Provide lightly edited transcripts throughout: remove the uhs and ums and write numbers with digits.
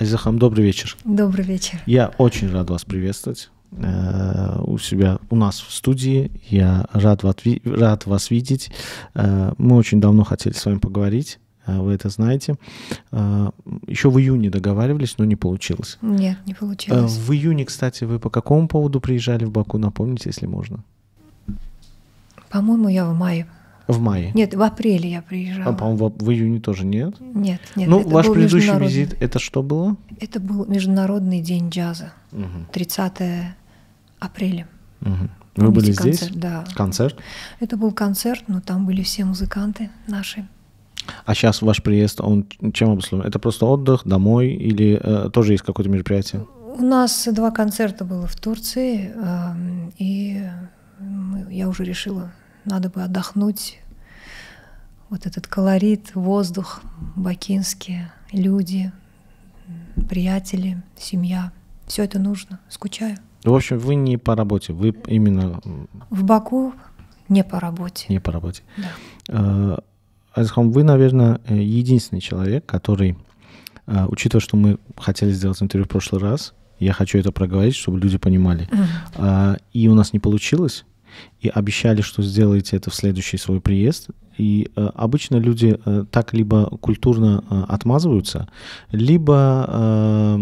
Азиза Ханум, добрый вечер. Добрый вечер. Я очень рад вас приветствовать у себя, у нас в студии. Я рад вас видеть. Мы очень давно хотели с вами поговорить. Вы это знаете. Еще в июне договаривались, но не получилось. Нет, не получилось. В июне, кстати, вы по какому поводу приезжали в Баку? Напомните, если можно. По-моему, я в мае. В мае? Нет, в апреле я приезжала. А, по-моему, в июне тоже нет? Нет, нет. Ну, ваш предыдущий визит, это что было? Это был Международный день джаза, 30 апреля. Угу. Вы были здесь? Да. Концерт? Это был концерт, но там были все музыканты наши. А сейчас ваш приезд, он чем обусловлен? Это просто отдых, домой или тоже есть какое-то мероприятие? У нас 2 концерта было в Турции, и я уже решила, надо бы отдохнуть. Вот этот колорит, воздух, бакинские люди, приятели, семья. Все это нужно, скучаю. В общем, вы не по работе, вы именно... В Баку не по работе. Не по работе. Да. Азиза Ханум, вы, наверное, единственный человек, который, учитывая, что мы хотели сделать интервью в прошлый раз, я хочу это проговорить, чтобы люди понимали. И у нас не получилось, и обещали, что сделаете это в следующий свой приезд. И обычно люди так либо культурно отмазываются, либо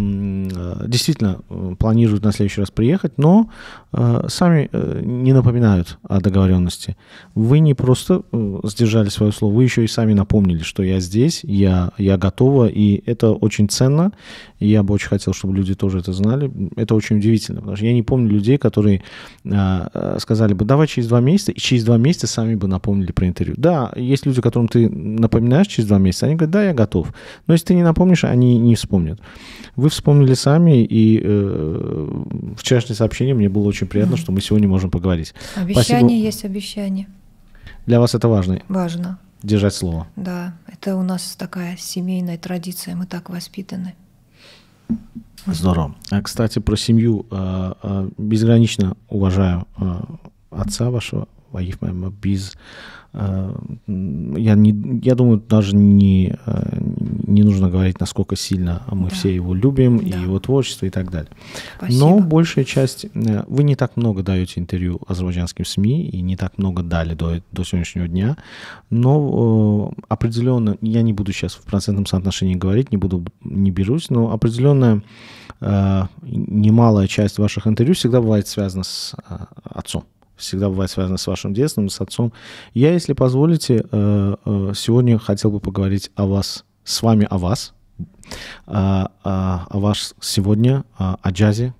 действительно планируют на следующий раз приехать, но сами не напоминают о договоренности. Вы не просто сдержали свое слово, вы еще и сами напомнили, что я здесь, я готова, и это очень ценно. Я бы очень хотел, чтобы люди тоже это знали. Это очень удивительно, потому что я не помню людей, которые сказали бы, давай через 2 месяца, и через 2 месяца сами бы напомнили про интервью. Да, есть люди, которым ты напоминаешь через 2 месяца, они говорят, да, я готов. Но если ты не напомнишь, они не вспомнят. Вы вспомнили сами, и вчерашнее сообщение мне было очень приятно, что мы сегодня можем поговорить. Обещание есть обещание. Для вас это важно? Важно. Держать слово. Да, это у нас такая семейная традиция, мы так воспитаны. Здорово. А, кстати, про семью. Безгранично уважаю отца вашего, Вагиф Мустафа-заде. Я думаю, даже не нужно говорить, насколько сильно мы все его любим, и его творчество, и так далее. Спасибо. Но большая часть... Вы не так много даете интервью азербайджанским СМИ, и не так много дали до сегодняшнего дня, но определенно, я не буду сейчас в процентном соотношении говорить, не берусь, но определенная немалая часть ваших интервью всегда бывает связана с отцом. Всегда бывает связано с вашим детством, с отцом. Я, если позволите, сегодня хотел бы поговорить о вас, с вами о вас, о вас сегодня, о джазе,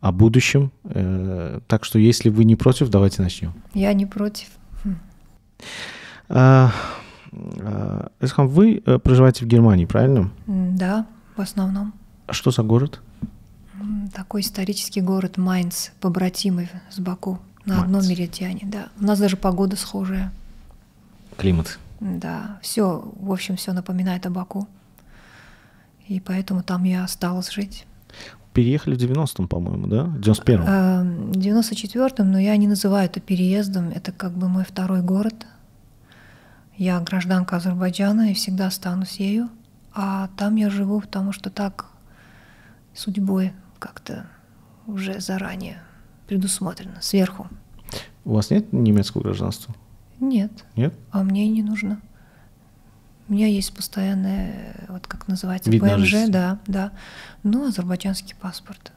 о будущем. Так что, если вы не против, давайте начнем. Я не против. Азиза Ханум, вы проживаете в Германии, правильно? Да, в основном. Что за город? Такой исторический город Майнц, побратимый с Баку. На одном меридиане, да. У нас даже погода схожая. Климат. Да, все, в общем, все напоминает о Баку. И поэтому там я осталась жить. Переехали в 90-м, по-моему, да? В 91-м. В 94-м, но я не называю это переездом. Это как бы мой второй город. Я гражданка Азербайджана и всегда останусь ею. А там я живу, потому что так судьбой как-то уже заранее предусмотрено, сверху. У вас нет немецкого гражданства? Нет. Нет? А мне и не нужно. У меня есть постоянное, вот как называется, вид ПМЖ, да, да. Но азербайджанский паспорт.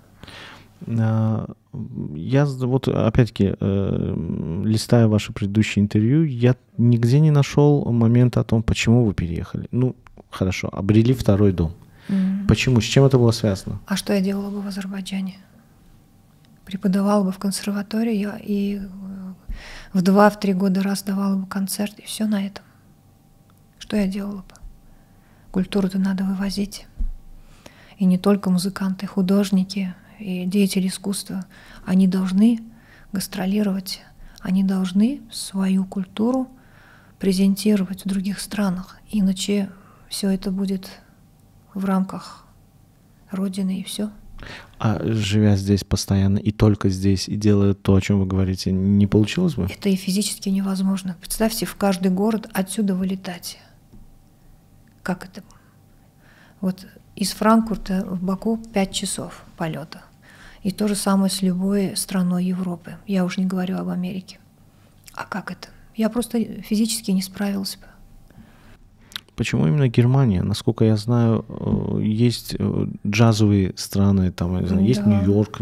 Я вот опять-таки листая ваше предыдущее интервью, я нигде не нашел момента о том, почему вы переехали. Ну, хорошо, обрели второй дом. Почему? С чем это было связано? А что я делала бы в Азербайджане? Преподавала бы в консерватории, я и в 2-3 года раз давала бы концерт, и все на этом. Что я делала бы? Культуру-то надо вывозить. И не только музыканты, художники и деятели искусства. Они должны гастролировать, они должны свою культуру презентировать в других странах. Иначе все это будет в рамках Родины, и все. А живя здесь постоянно и только здесь, и делая то, о чем вы говорите, не получилось бы? Это и физически невозможно. Представьте, в каждый город отсюда вылетать. Как это? Вот Из Франкфурта в Баку 5 часов полета. И то же самое с любой страной Европы. Я уж не говорю об Америке. А как это? Я просто физически не справилась бы. Почему именно Германия? Насколько я знаю, есть джазовые страны, там, да. Есть Нью-Йорк,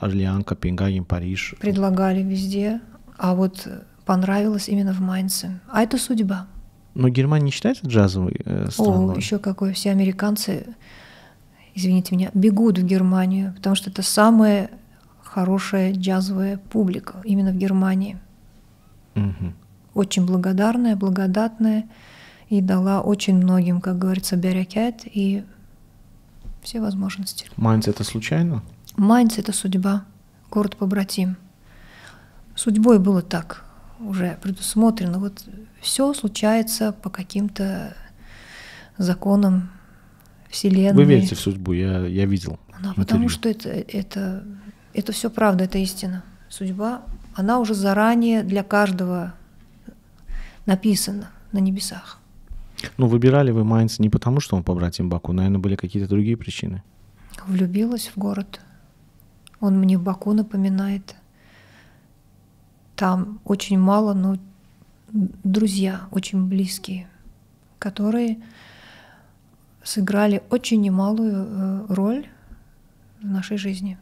Орлеан, Копенгаген, Париж. Предлагали везде, а вот понравилось именно в Майнце. А это судьба. Но Германия не считается джазовой страной? О, еще какой. Все американцы, извините меня, бегут в Германию, потому что это самая хорошая джазовая публика именно в Германии. Угу. Очень благодарная, благодатная. И дала очень многим, как говорится, берекет и все возможности. Майнц — это случайно? Майнц — это судьба, город-побратим. Судьбой было так уже предусмотрено. Вот все случается по каким-то законам Вселенной. Вы верите в судьбу? Я видел. Она, потому что это все правда, это истина. Судьба, она уже заранее для каждого написана на небесах. Ну, выбирали вы Майнц не потому, что он побратим Баку, наверное, были какие-то другие причины. Влюбилась в город. Он мне Баку напоминает. Там очень мало, но друзья очень близкие, которые сыграли очень немалую роль в нашей жизни.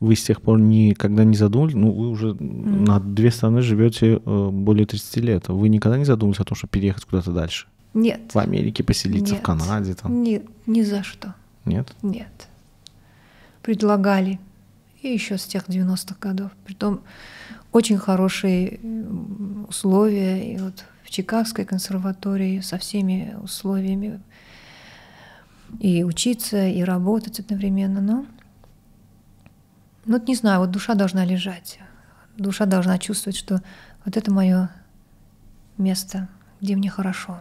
Вы с тех пор никогда не задумались, ну, вы уже на две страны живете более 30 лет. Вы никогда не задумались о том, чтобы переехать куда-то дальше? Нет. В Америке поселиться, нет. В Канаде? Там? Нет, ни за что. Нет? Нет. Предлагали. И еще с тех 90-х годов. Притом очень хорошие условия. И вот в Чикагской консерватории со всеми условиями. И учиться, и работать одновременно. Но... ну, не знаю, вот душа должна лежать, душа должна чувствовать, что вот это мое место, где мне хорошо.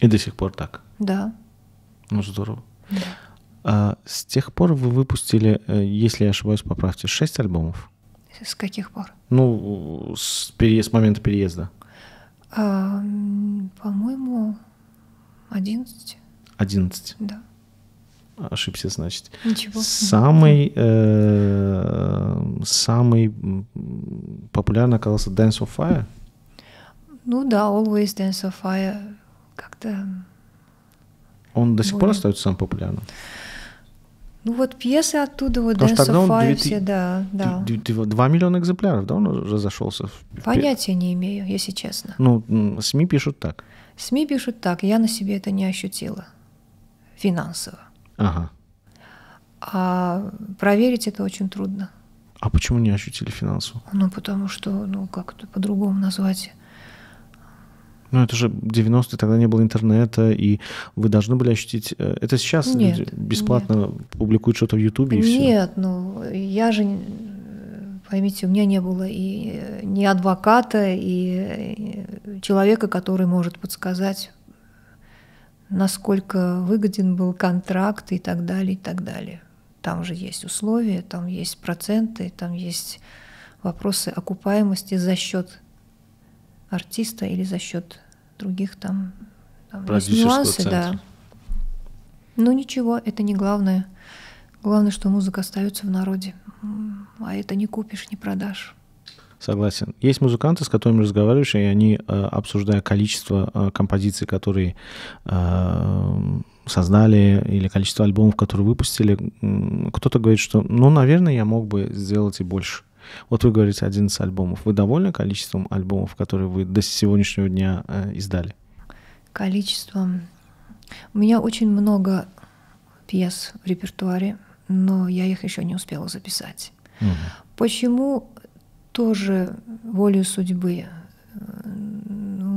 И до сих пор так? Да. Ну, здорово. Да. А с тех пор вы выпустили, если я ошибаюсь, поправьте, 6 альбомов? С каких пор? Ну, с момента переезда. По-моему, 11. 11? Да. Ошибся, значит. Ничего. Самый популярный оказался Dance of Fire. Ну да, Always Dance of Fire как-то. Он до сих пор остается самым популярным. Ну вот пьесы оттуда, вот Dance of Fire, все, да, да. 2 миллиона экземпляров, да, он разошелся. Понятия не имею, если честно. Ну, СМИ пишут так. СМИ пишут так, я на себе это не ощутила финансово. Ага. А проверить это очень трудно. А почему не ощутили финансово? Ну, потому что, ну, как это по-другому назвать? Ну, это же 90-е, тогда не было интернета, и вы должны были ощутить... Это сейчас нет, люди бесплатно публикуют что-то в Ютубе и все. Нет, ну, я же, поймите, у меня не было и ни адвоката, и человека, который может подсказать, насколько выгоден был контракт и так далее, и так далее. Там же есть условия, там есть проценты, там есть вопросы окупаемости за счет артиста или за счет других там нюансы, да. Но ничего, это не главное. Главное, что музыка остается в народе, а это не купишь, не продашь. Согласен. Есть музыканты, с которыми разговариваешь, и они, обсуждая количество композиций, которые создали, или количество альбомов, которые выпустили, кто-то говорит, что, ну, наверное, я мог бы сделать и больше. Вот вы говорите 11 альбомов. Вы довольны количеством альбомов, которые вы до сегодняшнего дня издали? Количеством. У меня очень много пьес в репертуаре, но я их еще не успела записать. Угу. Почему... тоже волею судьбы. Ну,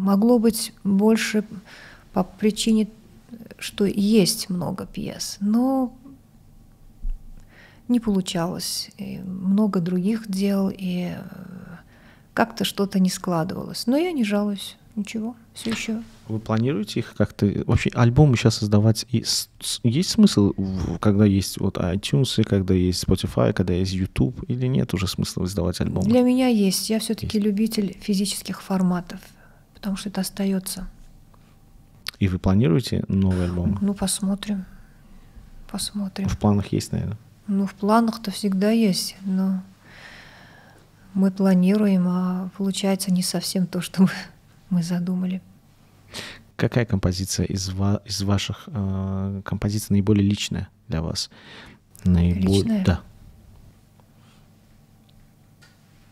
могло быть больше по причине, что есть много пьес, но не получалось. И много других дел, и как-то что-то не складывалось. Но я не жалуюсь. Ничего, все еще. Вы планируете их как-то... Вообще, альбомы сейчас создавать... Есть смысл, когда есть вот iTunes, когда есть Spotify, когда есть YouTube? Или нет уже смысла издавать альбомы? Для меня есть. Я все-таки любитель физических форматов, потому что это остается. И вы планируете новый альбом? Ну, посмотрим. Посмотрим. В планах есть, наверное? Ну, в планах-то всегда есть, но мы планируем, а получается не совсем то, что мы задумали. Какая композиция из ваших композиций наиболее личная для вас? Личная? Да.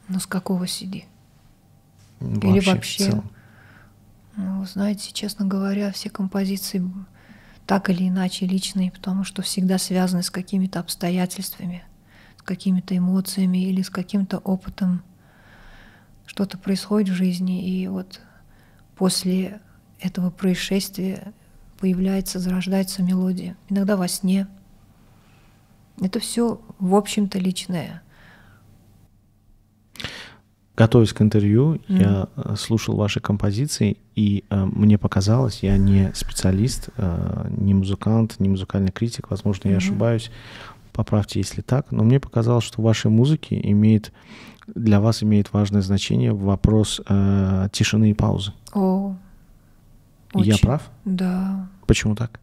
Ну, с какого CD? Вообще, или вообще? Ну, знаете, честно говоря, все композиции так или иначе личные, потому что всегда связаны с какими-то обстоятельствами, с какими-то эмоциями или с каким-то опытом. Что-то происходит в жизни, и вот после этого происшествия появляется, зарождается мелодия. Иногда во сне. Это все, в общем-то, личное. Готовясь к интервью, я слушал ваши композиции, и мне показалось, я не специалист, не музыкант, не музыкальный критик, возможно, я ошибаюсь, поправьте, если так, но мне показалось, что в вашей музыке для вас имеет важное значение вопрос тишины и паузы. О, очень. Я прав? Да. Почему так?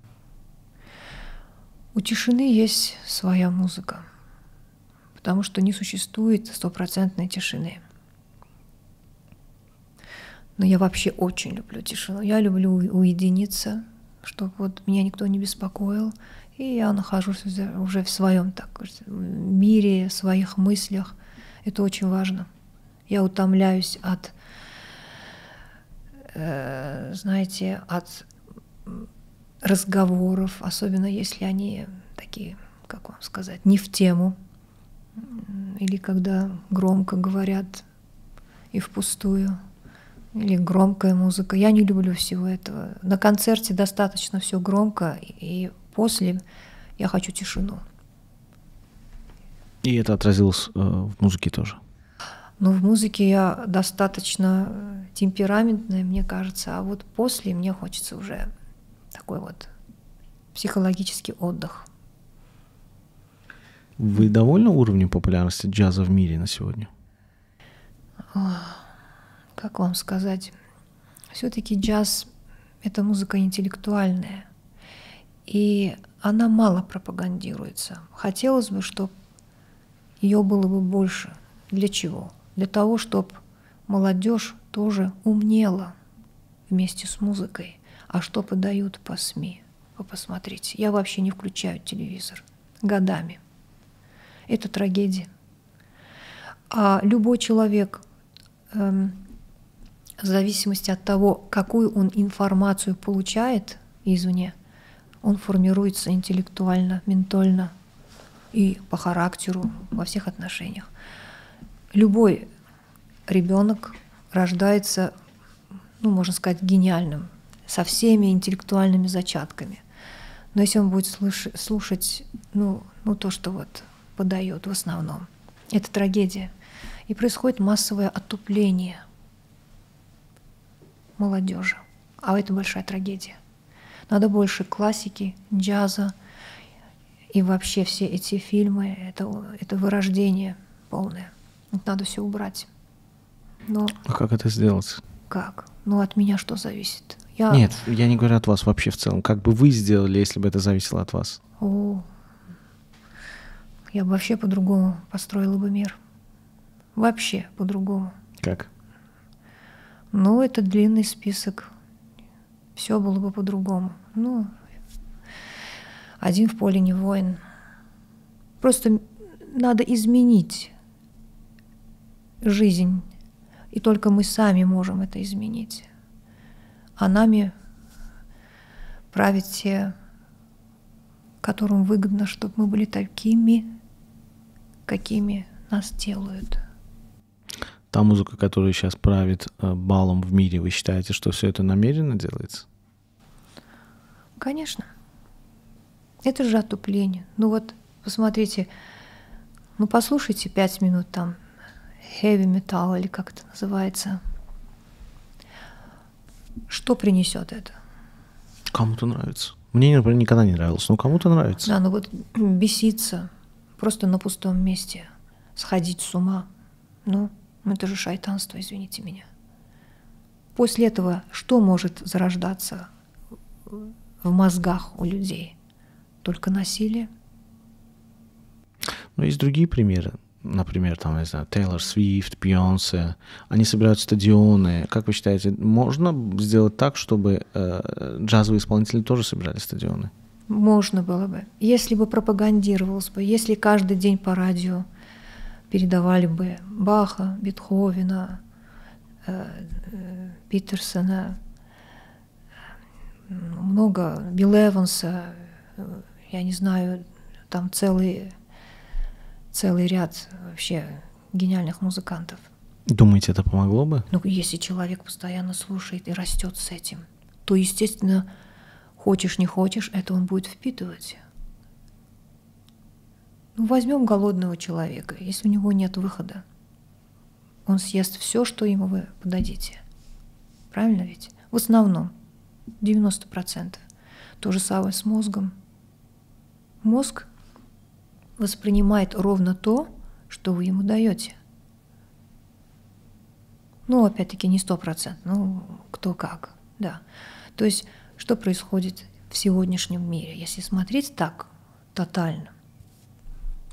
У тишины есть своя музыка, потому что не существует стопроцентной тишины. Но я вообще очень люблю тишину. Я люблю уединиться, чтобы вот меня никто не беспокоил. И я нахожусь уже в своем мире, в своих мыслях. Это очень важно. Я утомляюсь от, знаете, от разговоров, особенно если они такие, как вам сказать, не в тему. Или когда громко говорят и впустую. Или громкая музыка. Я не люблю всего этого. На концерте достаточно все громко, и после я хочу тишину. И это отразилось в музыке тоже? Ну, в музыке я достаточно темпераментная, мне кажется, а вот после мне хочется уже такой вот психологический отдых. Вы довольны уровнем популярности джаза в мире на сегодня? Как вам сказать, все-таки джаз — это музыка интеллектуальная, и она мало пропагандируется. Хотелось бы, чтобы ее было бы больше. Для чего? Для того, чтобы молодежь тоже умнела вместе с музыкой. А что подают по СМИ? Вы посмотрите. Я вообще не включаю телевизор. Годами. Это трагедия. А любой человек... в зависимости от того, какую он информацию получает извне, он формируется интеллектуально, ментально и по характеру во всех отношениях. Любой ребенок рождается, ну, можно сказать, гениальным, со всеми интеллектуальными зачатками. Но если он будет слушать ну, то, что вот подает в основном, это трагедия. И происходит массовое отупление молодежи. А это большая трагедия. Надо больше классики, джаза и вообще все эти фильмы. Это вырождение полное. Это надо все убрать. Но... А как это сделать? Как? Ну, от меня что зависит? Нет, я не говорю от вас вообще в целом. Как бы вы сделали, если бы это зависело от вас? О, я бы вообще по-другому построила бы мир. Вообще по-другому. Как? Ну, это длинный список. Все было бы по-другому. Ну, один в поле не воин. Просто надо изменить жизнь. И только мы сами можем это изменить. А нами правят те, которым выгодно, чтобы мы были такими, какими нас делают. Та музыка, которая сейчас правит балом в мире, вы считаете, что все это намеренно делается? Конечно. Это же отупление. Ну вот, посмотрите, ну послушайте 5 минут там хэви-метал или как это называется. Что принесет это? Кому-то нравится. Мне, например, никогда не нравилось, но кому-то нравится. Да, ну вот беситься просто на пустом месте, сходить с ума, ну... Это же шайтанство, извините меня. После этого что может зарождаться в мозгах у людей. Только насилие. Но есть другие примеры. Например, там, не знаю, Тейлор Свифт, Бионсе. Они собирают стадионы. Как вы считаете, можно сделать так, чтобы джазовые исполнители тоже собирали стадионы? Можно было бы. Если бы пропагандировалось бы, если каждый день по радио передавали бы Баха, Бетховена, Питерсона, много, Билла Эванса, я не знаю, там целый ряд вообще гениальных музыкантов. Думаете, это помогло бы? Ну, если человек постоянно слушает и растет с этим, то, естественно, хочешь не хочешь, это он будет впитывать. Ну, возьмем голодного человека, если у него нет выхода, он съест все, что ему вы подадите. Правильно ведь? В основном, 90%. То же самое с мозгом. Мозг воспринимает ровно то, что вы ему даете. Ну, опять-таки, не 100%, ну, кто как, да. То есть, что происходит в сегодняшнем мире, если смотреть так, тотально?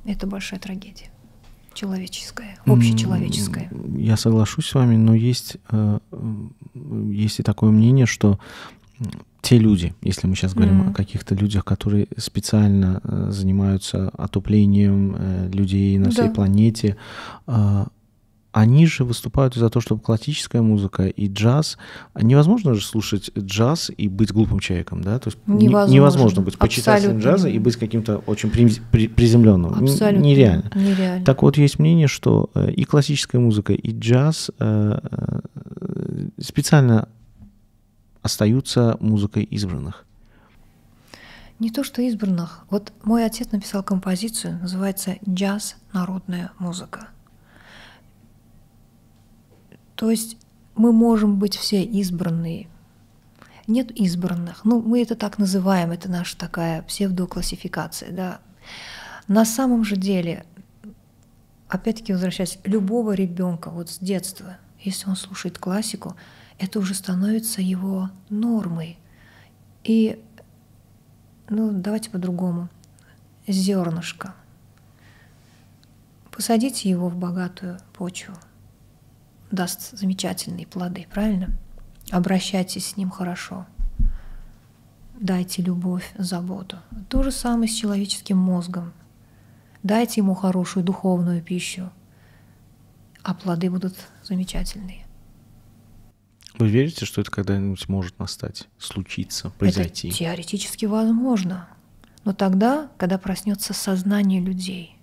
Это большая трагедия. Человеческая, общечеловеческая. Я соглашусь с вами, но есть и такое мнение, что те люди, если мы сейчас говорим о каких-то людях, которые специально занимаются отуплением людей на всей планете, они же выступают за то, чтобы классическая музыка и джаз... Невозможно же слушать джаз и быть глупым человеком, да? То есть невозможно быть почитателем джаза и быть каким-то очень приземленным. Абсолютно. Нереально. Так вот, есть мнение, что и классическая музыка, и джаз специально остаются музыкой избранных. Не то, что избранных. Вот мой отец написал композицию, называется «Джаз. Народная музыка». То есть мы можем быть все избранные. Нет избранных. Ну, мы это так называем, это наша такая псевдоклассификация, да. На самом же деле, опять-таки возвращаясь, любого ребенка вот с детства, если он слушает классику, это уже становится его нормой. И, ну, давайте по-другому, зернышко. Посадите его в богатую почву. Даст замечательные плоды, правильно? Обращайтесь с ним хорошо. Дайте любовь, заботу. То же самое с человеческим мозгом. Дайте ему хорошую духовную пищу, а плоды будут замечательные. Вы верите, что это когда-нибудь может настать, случиться, произойти? Это теоретически возможно. Но тогда, когда проснется сознание людей.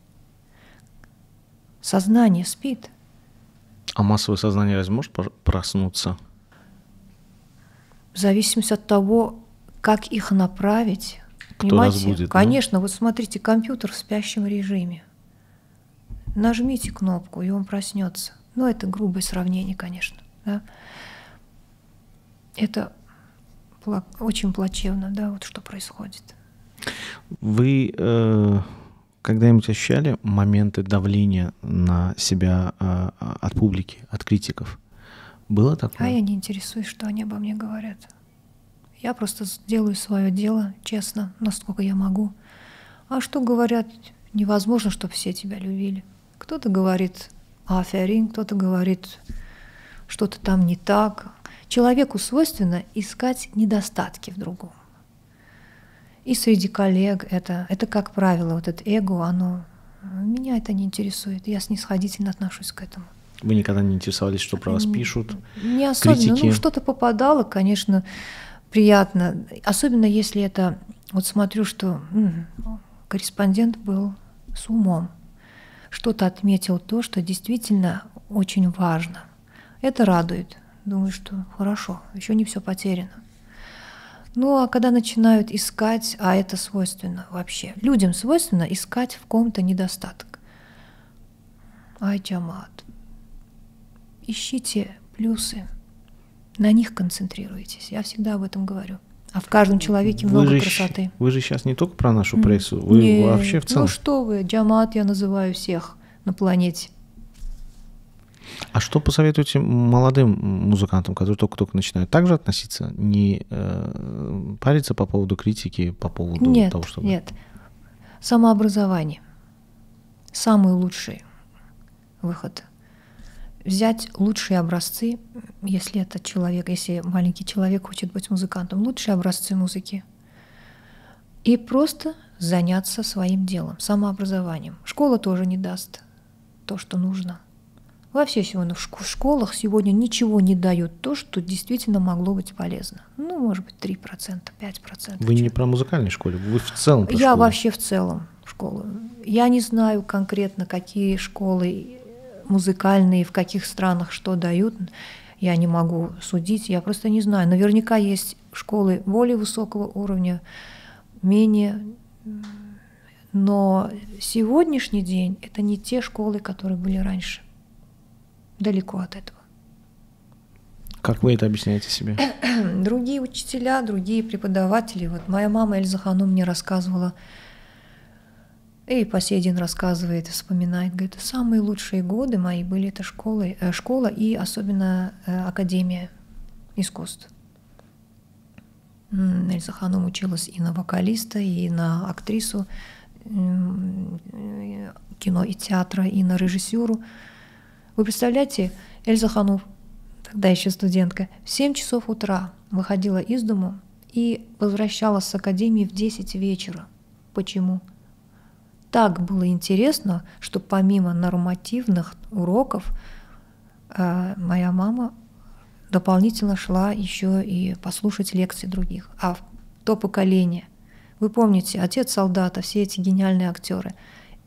Сознание спит. А массовое сознание разве может проснуться? В зависимости от того, как их направить. Кто разбудит? Конечно, вот смотрите, компьютер в спящем режиме. Нажмите кнопку, и он проснется. Ну, это грубое сравнение, конечно. Да? Это очень плачевно, да, вот что происходит. Вы... когда-нибудь ощущали моменты давления на себя от публики, от критиков? Было такое? А я не интересуюсь, что они обо мне говорят. Я просто делаю свое дело, честно, насколько я могу. А что говорят? Невозможно, чтобы все тебя любили. Кто-то говорит «аферин», кто-то говорит «что-то там не так». Человеку свойственно искать недостатки в другом. И среди коллег это как правило, вот это эго, оно... Меня это не интересует, я снисходительно отношусь к этому. Вы никогда не интересовались, что про вас пишут? Не особенно, критики? Ну что-то попадало, конечно, приятно. Особенно если это... Вот смотрю, что корреспондент был с умом, что-то отметил то, что действительно очень важно. Это радует. Думаю, что хорошо, еще не все потеряно. Ну, а когда начинают искать, а это свойственно вообще, людям свойственно искать в ком-то недостаток. Ай, джамат. Ищите плюсы, на них концентрируйтесь. Я всегда об этом говорю. А в каждом человеке много красоты. Вы же сейчас не только про нашу прессу, вы вообще в целом. Ну что вы, джамат я называю всех на планете. А что посоветуете молодым музыкантам, которые только-только начинают, также относиться, не париться по поводу критики, по поводу того, чтобы... Нет, самообразование. Самый лучший выход. Взять лучшие образцы, если этот человек, если маленький человек хочет быть музыкантом, лучшие образцы музыки. И просто заняться своим делом, самообразованием. Школа тоже не даст то, что нужно. Вообще сегодня в школах сегодня ничего не дают то, что действительно могло быть полезно. Ну, может быть, 3%, 5%. Вы не про музыкальную школу, вы в целом про школу. Я вообще в целом школу. Я не знаю конкретно, какие школы музыкальные, в каких странах что дают. Я не могу судить, я просто не знаю. Наверняка есть школы более высокого уровня, менее, но сегодняшний день это не те школы, которые были раньше. Далеко от этого. Как вы это объясняете себе? Другие учителя, другие преподаватели. Вот моя мама Эльза Ханум мне рассказывала, и по сей день рассказывает, вспоминает, говорит, самые лучшие годы мои были это школа и особенно Академия искусств. Эльза Ханум училась и на вокалиста, и на актрису кино и театра, и на режиссеру. Вы представляете, Эльза Ханум, тогда еще студентка, в 7 часов утра выходила из дома и возвращалась с академии в 10 вечера. Почему? Так было интересно, что помимо нормативных уроков моя мама дополнительно шла еще и послушать лекции других. А то поколение, вы помните, отец солдата, все эти гениальные актеры,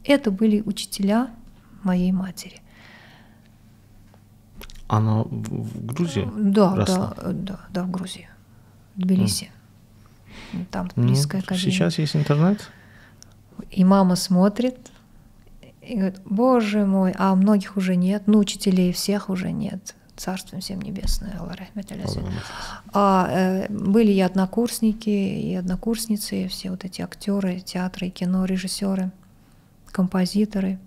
это были учителя моей матери. Она в Грузии? Да, росла? Да, в Грузии, в Тбилиси. Там близкая академия. Сейчас есть интернет? И мама смотрит и говорит, боже мой, а многих уже нет, ну, учителей всех уже нет. Царством всем небесное. Были и однокурсники, и однокурсницы, и все вот эти актеры, театры, кино, режиссеры, композиторы.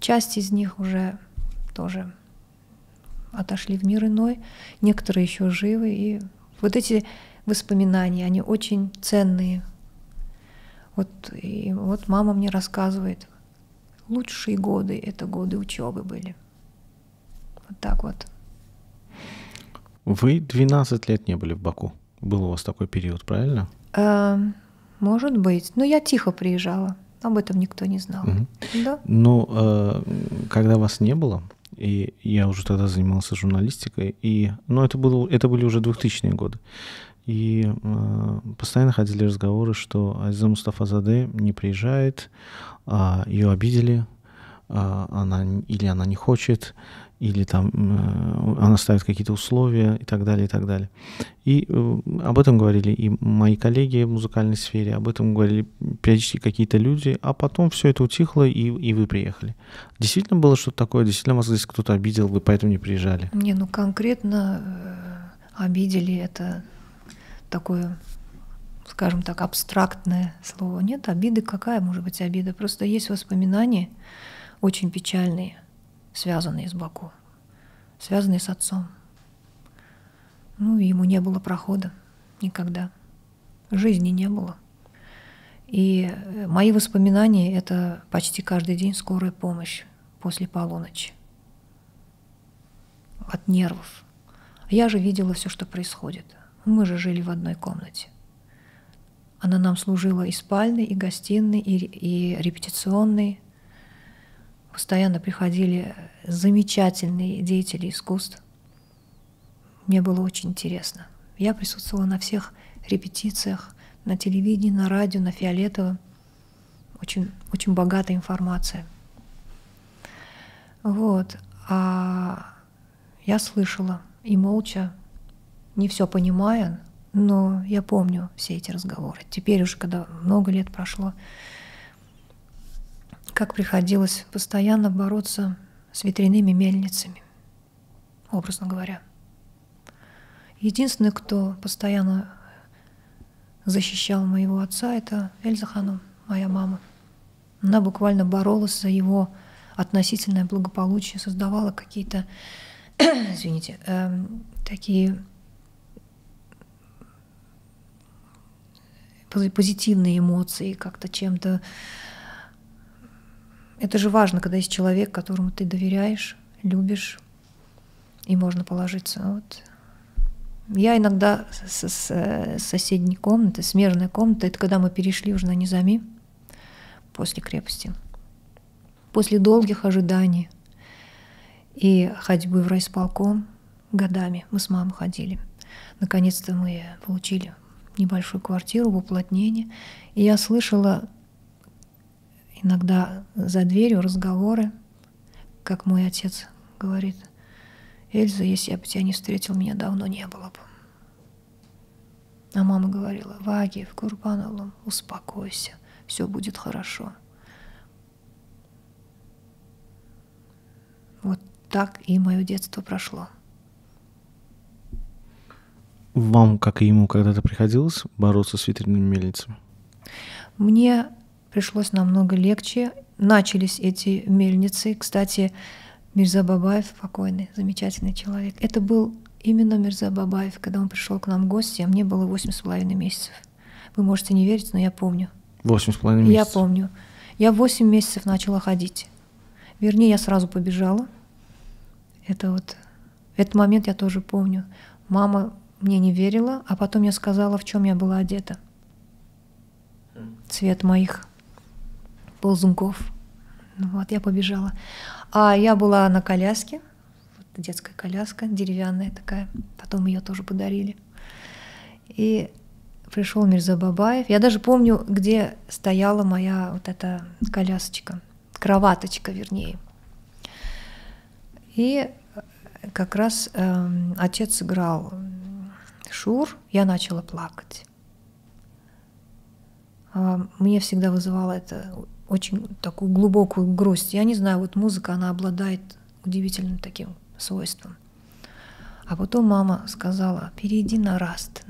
Часть из них уже тоже отошли в мир иной, некоторые еще живы. И вот эти воспоминания, они очень ценные. Вот мама мне рассказывает, лучшие годы — это годы учебы были. Вот так вот. Вы 12 лет не были в Баку. Был у вас такой период, правильно? Может быть. Но я тихо приезжала. Об этом никто не знал. Угу. Да? Но когда вас не было, и я уже тогда занимался журналистикой, и, ну, это были уже 2000-е годы. И постоянно ходили разговоры, что Азиза Мустафа-заде не приезжает, ее обидели, она не хочет, или там она ставит какие-то условия и так далее, и так далее. И об этом говорили и мои коллеги в музыкальной сфере, об этом говорили периодически какие-то люди, а потом все это утихло, и вы приехали. Действительно было что-то такое? Действительно вас здесь кто-то обидел, вы поэтому не приезжали? Не, ну конкретно обидели — это такое, скажем так, абстрактное слово. Нет, обиды какая может быть обида? Просто есть воспоминания очень печальные, связанные с Баку, связанные с отцом. Ну, ему не было прохода никогда, жизни не было. И мои воспоминания — это почти каждый день скорая помощь после полуночи от нервов. Я же видела все, что происходит. Мы же жили в одной комнате. Она нам служила и спальной, и гостиной, и репетиционной. Постоянно приходили замечательные деятели искусств. Мне было очень интересно. Я присутствовала на всех репетициях, на телевидении, на радио, на Фиолетово. Очень, очень богатая информация. Вот. А я слышала и молча, не все понимая, но я помню все эти разговоры. Теперь уже, когда много лет прошло, как приходилось постоянно бороться с ветряными мельницами, образно говоря. Единственный, кто постоянно защищал моего отца, это Эльза Ханум, моя мама. Она буквально боролась за его относительное благополучие создавало какие-то, извините, такие позитивные эмоции, как-то чем-то. Это же важно, когда есть человек, которому ты доверяешь, любишь, и можно положиться. Вот. Я иногда с соседней комнаты, смежная комната, это когда мы перешли уже на Низами, после крепости, после долгих ожиданий и ходьбы в райисполком годами мы с мамой ходили. Наконец-то мы получили небольшую квартиру в уплотнении, и я слышала иногда за дверью разговоры, как мой отец говорит: «Эльза, если я бы тебя не встретил, меня давно не было бы». А мама говорила: «Вагиф, Курбаналлах, успокойся, все будет хорошо». Вот так и мое детство прошло. Вам, как и ему, когда-то приходилось бороться с ветряными мельницами? Мне пришлось намного легче. Начались эти мельницы, кстати, Мирза Бабаев, покойный, замечательный человек. Это был именно Мирза Бабаев, когда он пришел к нам в гости, а мне было 8,5 месяцев. Вы можете не верить, но я помню. 8,5 месяцев? Я помню. Я 8 месяцев начала ходить. Вернее, я сразу побежала. Это вот... Этот момент я тоже помню. Мама мне не верила, а потом я сказала, в чем я была одета. Цвет моих ползунков. Вот, я побежала. А я была на коляске, детская коляска, деревянная такая, потом ее тоже подарили. И пришел Мирза Бабаев. Я даже помню, где стояла моя вот эта колясочка, кроваточка, вернее. И как раз отец играл шур, я начала плакать. Мне всегда вызывало это очень такую глубокую грусть. Я не знаю, вот музыка, она обладает удивительным таким свойством. А потом мама сказала: «Перейди на раст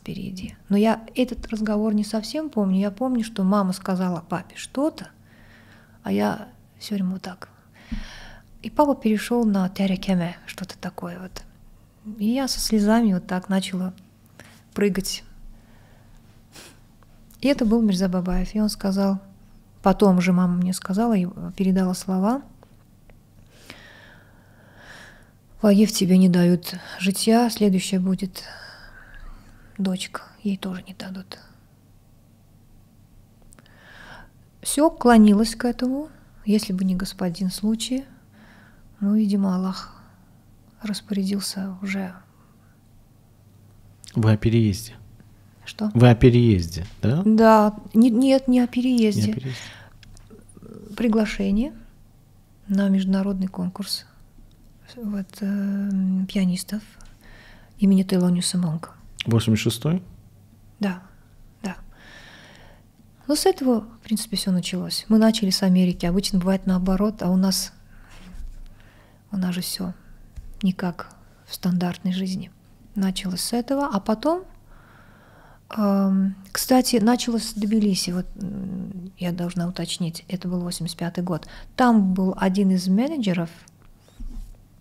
перейди». Но я этот разговор не совсем помню. Я помню, что мама сказала папе что-то, а я все время вот так. И папа перешел на терякеме, что-то такое вот. И я со слезами вот так начала прыгать. И это был Мирза Бабаев. И он сказал... Потом же мама мне сказала и передала слова: «Вагиф, тебе не дают житья, следующая будет дочка, ей тоже не дадут». Все клонилось к этому, если бы не господин случай. Ну, видимо, Аллах распорядился уже. Вы о переезде? Что? Вы о переезде, да? Да. Нет, не о переезде. Не о переезде. Приглашение на международный конкурс вот, пианистов имени Телониуса Монка. 86-й? Да, да. Но с этого, в принципе, все началось. Мы начали с Америки. Обычно бывает наоборот, а у нас же все никак в стандартной жизни. Началось с этого, а потом... Кстати, началось с Тбилиси, вот я должна уточнить, это был 85-й год. Там был один из менеджеров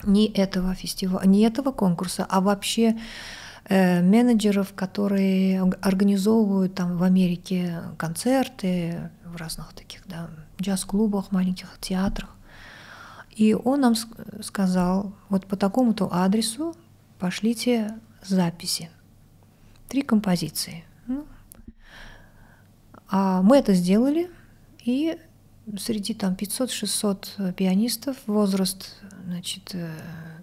не этого фестиваля, не этого конкурса, а вообще менеджеров, которые организовывают там в Америке концерты в разных таких, да, джаз-клубах, маленьких театрах. И он нам сказал: вот по такому-то адресу пошлите записи. 3 композиции. Ну. А мы это сделали, и среди там 500-600 пианистов возраст, значит,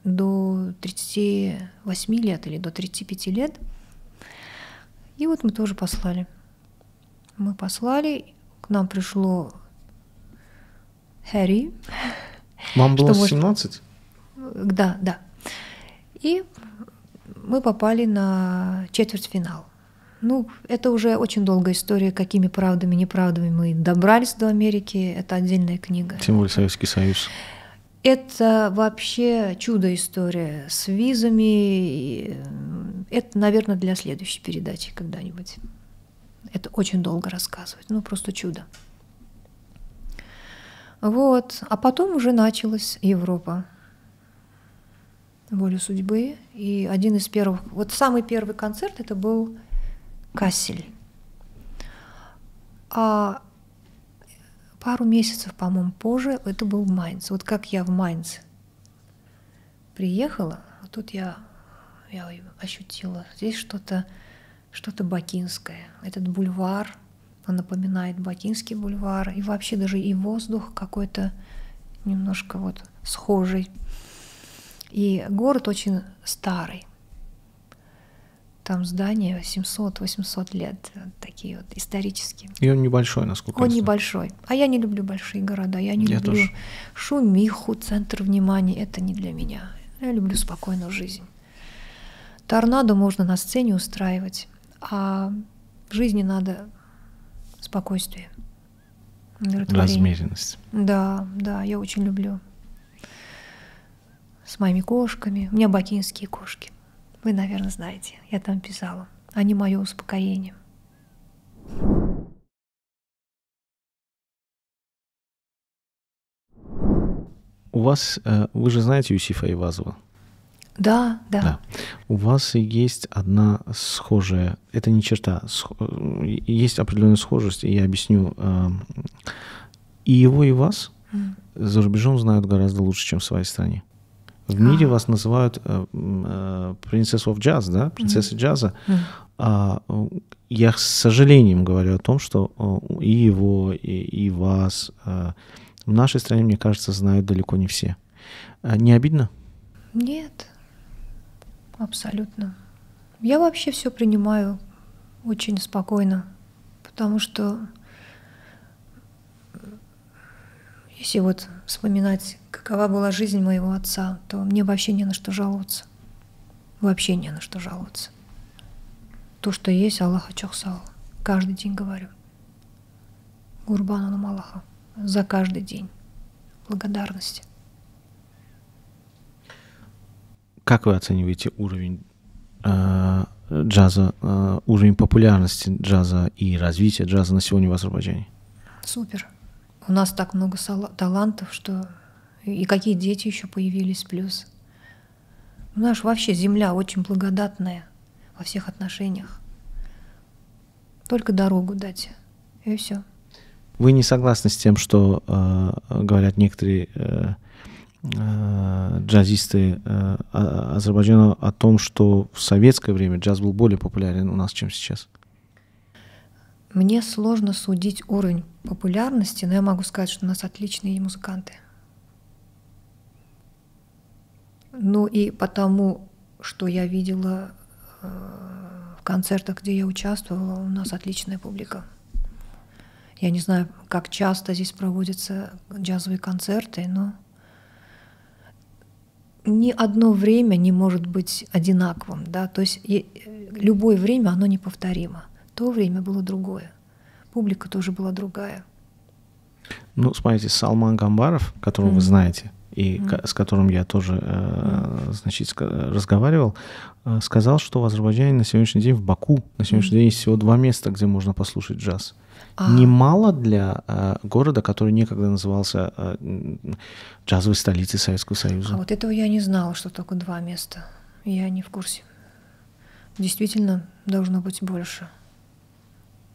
до 38 лет или до 35 лет. И вот мы тоже послали. Мы послали, к нам пришло Хэри. Вам было 17? Может... Да, да. И... мы попали на четвертьфинал. Ну, это уже очень долгая история, какими правдами, неправдами мы добрались до Америки. Это отдельная книга. Тем более Советский Союз. Это вообще чудо-история с визами. Это, наверное, для следующей передачи когда-нибудь. Это очень долго рассказывать. Ну, просто чудо. Вот. А потом уже началась Европа. Воля судьбы. И один из первых... Вот самый первый концерт это был «Кассель». А пару месяцев, по-моему, позже это был Майнц. Вот как я в Майнц приехала, а тут я ощутила. Здесь что-то бакинское. Этот бульвар, он напоминает Бакинский бульвар. И вообще даже и воздух какой-то немножко вот схожий. И город очень старый. Там здания 700-800 лет, такие вот исторические. И он небольшой, насколько я знаю. Он небольшой. А я не люблю большие города. Я люблю тоже. Шумиху, центр внимания. Это не для меня. Я люблю спокойную жизнь. Торнадо можно на сцене устраивать, а в жизни надо спокойствие. Размеренность. Да, я очень люблю. С моими кошками. У меня бакинские кошки. Вы, наверное, знаете, я там писала. Они мое успокоение. У вас, вы же знаете Юсифа Эйвазова? Да. У вас есть одна схожая, это не черта, есть определенная схожесть, и я объясню. И его, и вас за рубежом знают гораздо лучше, чем в своей стране. В мире вас называют принцессой джаза, да? Принцессой джаза. Я с сожалением говорю о том, что и его, и вас в нашей стране, мне кажется, знают далеко не все. Не обидно? Нет, абсолютно. Я вообще все принимаю очень спокойно, потому что если вот вспоминать, какова была жизнь моего отца, то мне вообще не на что жаловаться. Вообще не на что жаловаться. То, что есть, Аллах ачахсал. Каждый день говорю. Гурбану нам Аллаха. За каждый день. Благодарности. Как вы оцениваете уровень джаза, уровень популярности джаза и развития джаза на сегодня в Азербайджане? Супер. У нас так много талантов, что... И какие дети еще появились плюс. У нас вообще земля очень благодатная во всех отношениях. Только дорогу дать, и все. Вы не согласны с тем, что говорят некоторые джазисты Азербайджана о том, что в советское время джаз был более популярен у нас, чем сейчас? Мне сложно судить уровень популярности, но я могу сказать, что у нас отличные музыканты. Ну и потому, что я видела в концертах, где я участвовала, у нас отличная публика. Я не знаю, как часто здесь проводятся джазовые концерты, но ни одно время не может быть одинаковым, да? То есть любое время оно неповторимо. То время было другое, публика тоже была другая. Ну, смотрите, Салман Гамбаров, которого вы знаете, и с которым я тоже разговаривал, сказал, что в Азербайджане на сегодняшний день, в Баку, на сегодняшний день есть всего 2 места, где можно послушать джаз. Немало для города, который некогда назывался джазовой столицей Советского Союза. А вот этого я не знала, что только 2 места. Я не в курсе. Действительно, должно быть больше.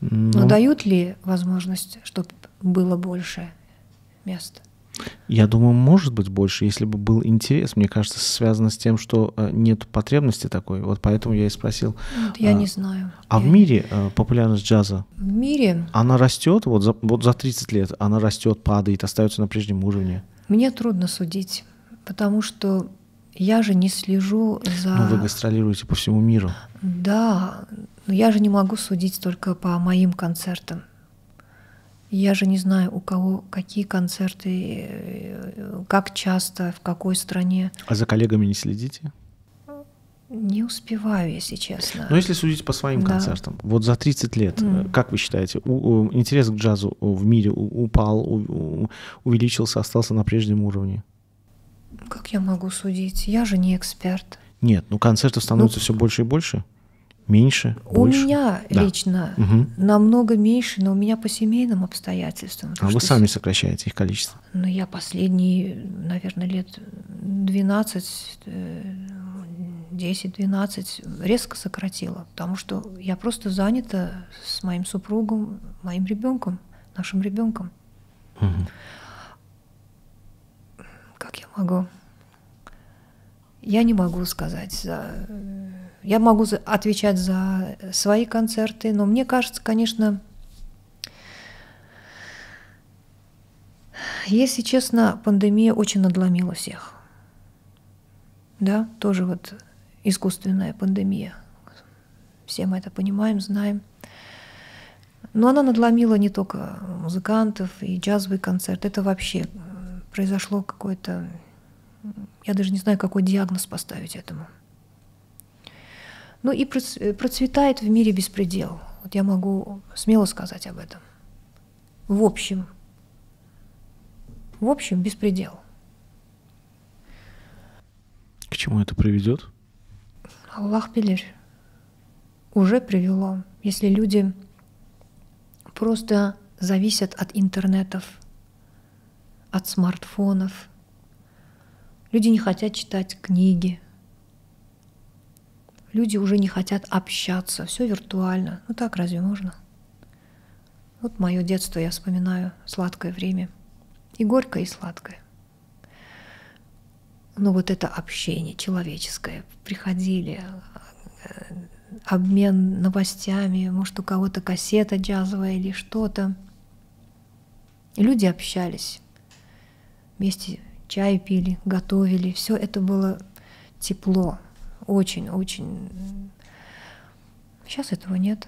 Но дают ли возможность, чтобы было больше мест? Я думаю, может быть больше, если бы был интерес. Мне кажется, связано с тем, что нет потребности такой. Вот поэтому я и спросил. Вот я не знаю. В мире популярность джаза? В мире? Она растет, вот за 30 лет она растет, падает, остается на прежнем уровне. Мне трудно судить, потому что я же не слежу за... Ну, вы гастролируете по всему миру. Да, но я же не могу судить только по моим концертам. Я же не знаю, у кого какие концерты, как часто, в какой стране. А за коллегами не следите? Не успеваю, если честно. Но если судить по своим концертам, вот за 30 лет, как вы считаете, интерес к джазу в мире упал, увеличился, остался на прежнем уровне? Как я могу судить? Я же не эксперт. Нет, ну концертов становится все больше и больше. меньше, больше? У меня лично намного меньше, но у меня по семейным обстоятельствам. А вы сами сокращаете их количество? Ну, я последние, наверное, лет 10-12 резко сократила, потому что я просто занята с моим супругом, моим ребенком, нашим ребенком. Угу. Как я могу? Я не могу сказать за... Я могу отвечать за свои концерты, но мне кажется, конечно, если честно, пандемия очень надломила всех. Да, тоже вот искусственная пандемия. Все мы это понимаем, знаем. Но она надломила не только музыкантов и джазовый концерт. Это вообще произошло какое-то... Я даже не знаю, какой диагноз поставить этому. Ну и процветает в мире беспредел. Вот я могу смело сказать об этом. В общем, беспредел. К чему это приведет? Аллах билир. Уже привело. Если люди просто зависят от интернетов, от смартфонов. Люди не хотят читать книги. Люди уже не хотят общаться, все виртуально. Ну так разве можно? Вот мое детство я вспоминаю, сладкое время. И горькое, и сладкое. Но вот это общение человеческое. Приходили, обмен новостями, может, у кого-то кассета джазовая или что-то. Люди общались. Вместе чай пили, готовили. Все это было тепло. Очень-очень. Сейчас этого нет.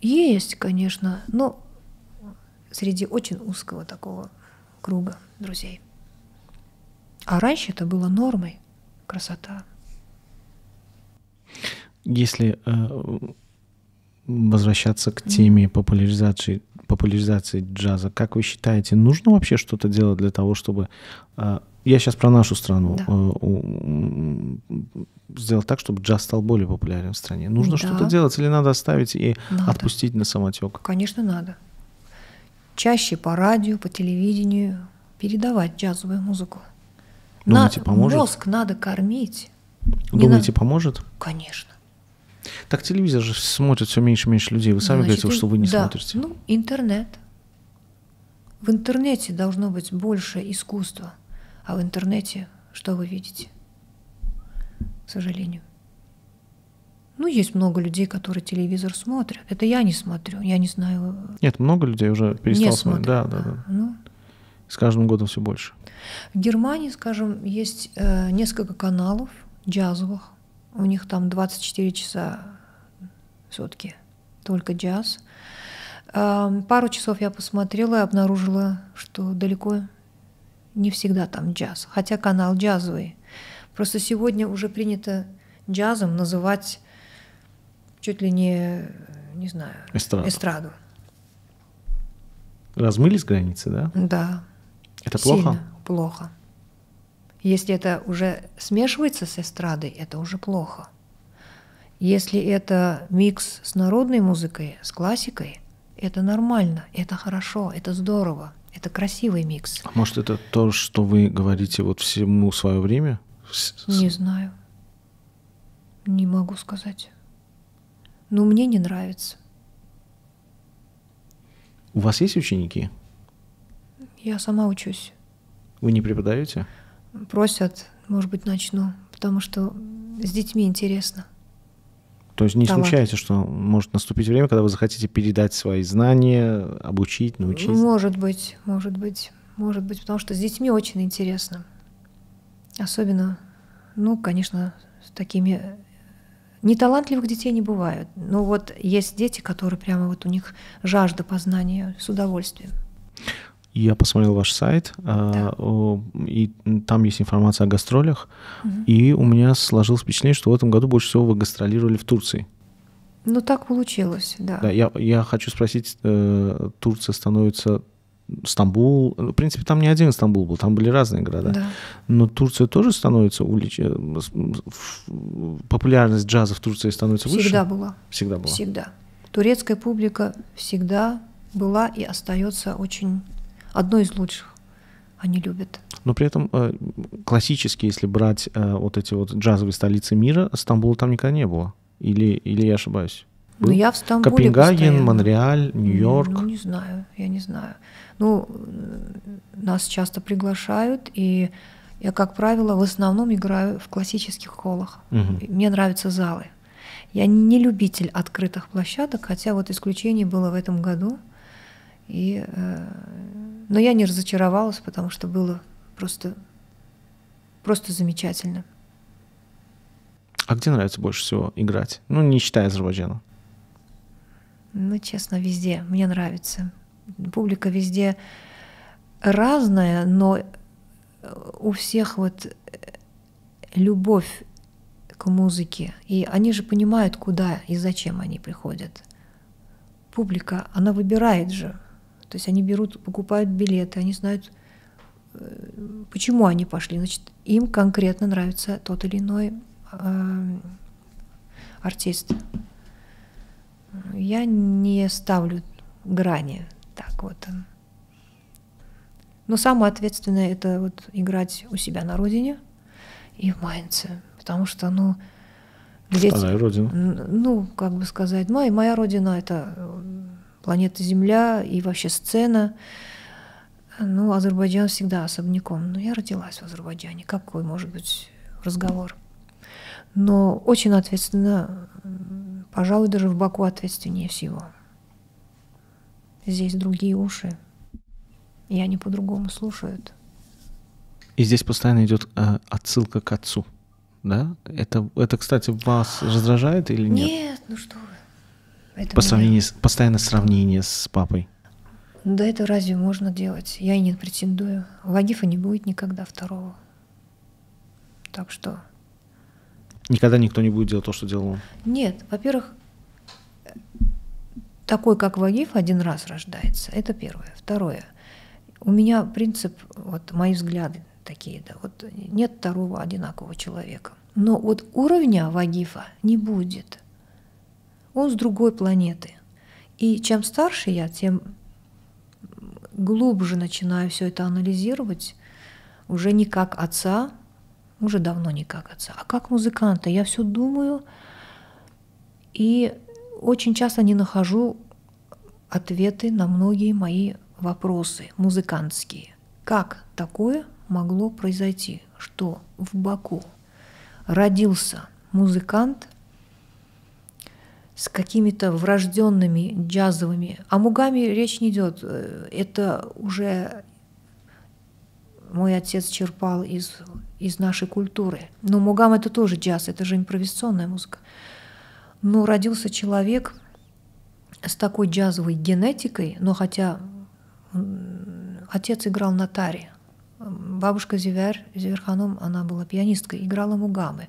Есть, конечно, но среди очень узкого такого круга друзей. А раньше это было нормой. Красота. Если возвращаться к теме популяризации джаза, как вы считаете, нужно вообще что-то делать для того, чтобы... Я сейчас про нашу страну. Да. Сделать так, чтобы джаз стал более популярен в стране. Нужно что-то делать или надо оставить и отпустить на самотек? Конечно, надо. Чаще по радио, по телевидению передавать джазовую музыку. Думаете, поможет? Мозг надо кормить. Думаете, поможет? Конечно. Так телевизор же смотрит все меньше и меньше людей. Вы сами говорите, что вы не смотрите. Ну, интернет. В интернете должно быть больше искусства. А в интернете что вы видите? К сожалению. Ну, есть много людей, которые телевизор смотрят. Это я не смотрю, я не знаю. Нет, много людей уже перестал смотреть. Да. Ну, с каждым годом все больше. В Германии, скажем, есть несколько каналов джазовых. У них там 24 часа в сутки только джаз. Пару часов я посмотрела и обнаружила, что далеко не всегда там джаз, хотя канал джазовый. Просто сегодня уже принято джазом называть чуть ли не знаю, эстраду. Размылись границы, да? Да. Это плохо? Сильно плохо. Если это уже смешивается с эстрадой, это уже плохо. Если это микс с народной музыкой, с классикой, это нормально, это хорошо, это здорово. Это красивый микс. А может, это то, что вы говорите вот всему свое время? Не знаю. Не могу сказать. Но мне не нравится. У вас есть ученики? Я сама учусь. Вы не преподаете? Просят, может быть, начну, потому что с детьми интересно. То есть не исключаете, что может наступить время, когда вы захотите передать свои знания, обучить, научить? Может быть, потому что с детьми очень интересно. Особенно, ну, конечно, с такими... Неталантливых детей не бывает, но вот есть дети, которые прямо вот у них жажда познания с удовольствием. Я посмотрел ваш сайт, и там есть информация о гастролях, и у меня сложилось впечатление, что в этом году больше всего вы гастролировали в Турции. Ну так получилось, да. Я хочу спросить, Турция становится Стамбул, в принципе, там не один Стамбул был, там были разные города. Да. Но Турция тоже становится популярность джаза в Турции становится выше. Всегда была. Всегда была. Всегда. Турецкая публика всегда была и остается очень одной из лучших. Они любят. Но при этом классически, если брать вот эти вот джазовые столицы мира, Стамбула там никогда не было. Или я ошибаюсь? Ну, я в Стамбуле Копенгаген, постоянно. Монреаль, Нью-Йорк. Ну, не знаю, я не знаю. Ну, нас часто приглашают, и я, как правило, в основном играю в классических холлах. Угу. Мне нравятся залы. Я не любитель открытых площадок, хотя вот исключение было в этом году. И, но я не разочаровалась, потому что было просто замечательно. А где нравится больше всего играть? Ну, не считая Азербайджана. Ну, честно, везде. Мне нравится. Публика везде разная, но у всех вот любовь к музыке. И они же понимают, куда и зачем они приходят. Публика, она выбирает же. То есть они берут, покупают билеты, они знают, почему они пошли. Значит, им конкретно нравится тот или иной артист. Я не ставлю грани. Так вот. Но самое ответственное — это вот играть у себя на родине и в Майнце. Потому что, ну, вторая родина. Ну, как бы сказать, моя родина — это планета Земля и вообще сцена. Ну, Азербайджан всегда особняком. Но я родилась в Азербайджане. Какой может быть разговор? Но очень ответственно, пожалуй, даже в Баку ответственнее всего. Здесь другие уши, и они по-другому слушают. И здесь постоянно идет отсылка к отцу, да? Это, кстати, вас раздражает или нет? Нет, ну что вы. Это постоянное сравнение с папой. Да это разве можно делать? Я и не претендую. Вагифа не будет никогда второго. Так что... Никогда никто не будет делать то, что делал он? Нет. Во-первых, такой, как Вагиф, один раз рождается. Это первое. Второе. У меня принцип, вот мои взгляды такие, да, вот нет второго одинакового человека. Но вот уровня Вагифа не будет. Он с другой планеты. И чем старше я, тем глубже начинаю все это анализировать. Уже не как отца, уже давно не как отца, а как музыканта. Я все думаю и очень часто не нахожу ответы на многие мои вопросы музыкантские. Как такое могло произойти, что в Баку родился музыкант с какими-то врожденными джазовыми... О мугаме речь не идет. Это уже... Мой отец черпал из нашей культуры. Но мугам — это тоже джаз, это же импровизационная музыка. Но родился человек с такой джазовой генетикой, но хотя отец играл на таре. Бабушка Эльза Ханум, она была пианисткой, играла мугамы.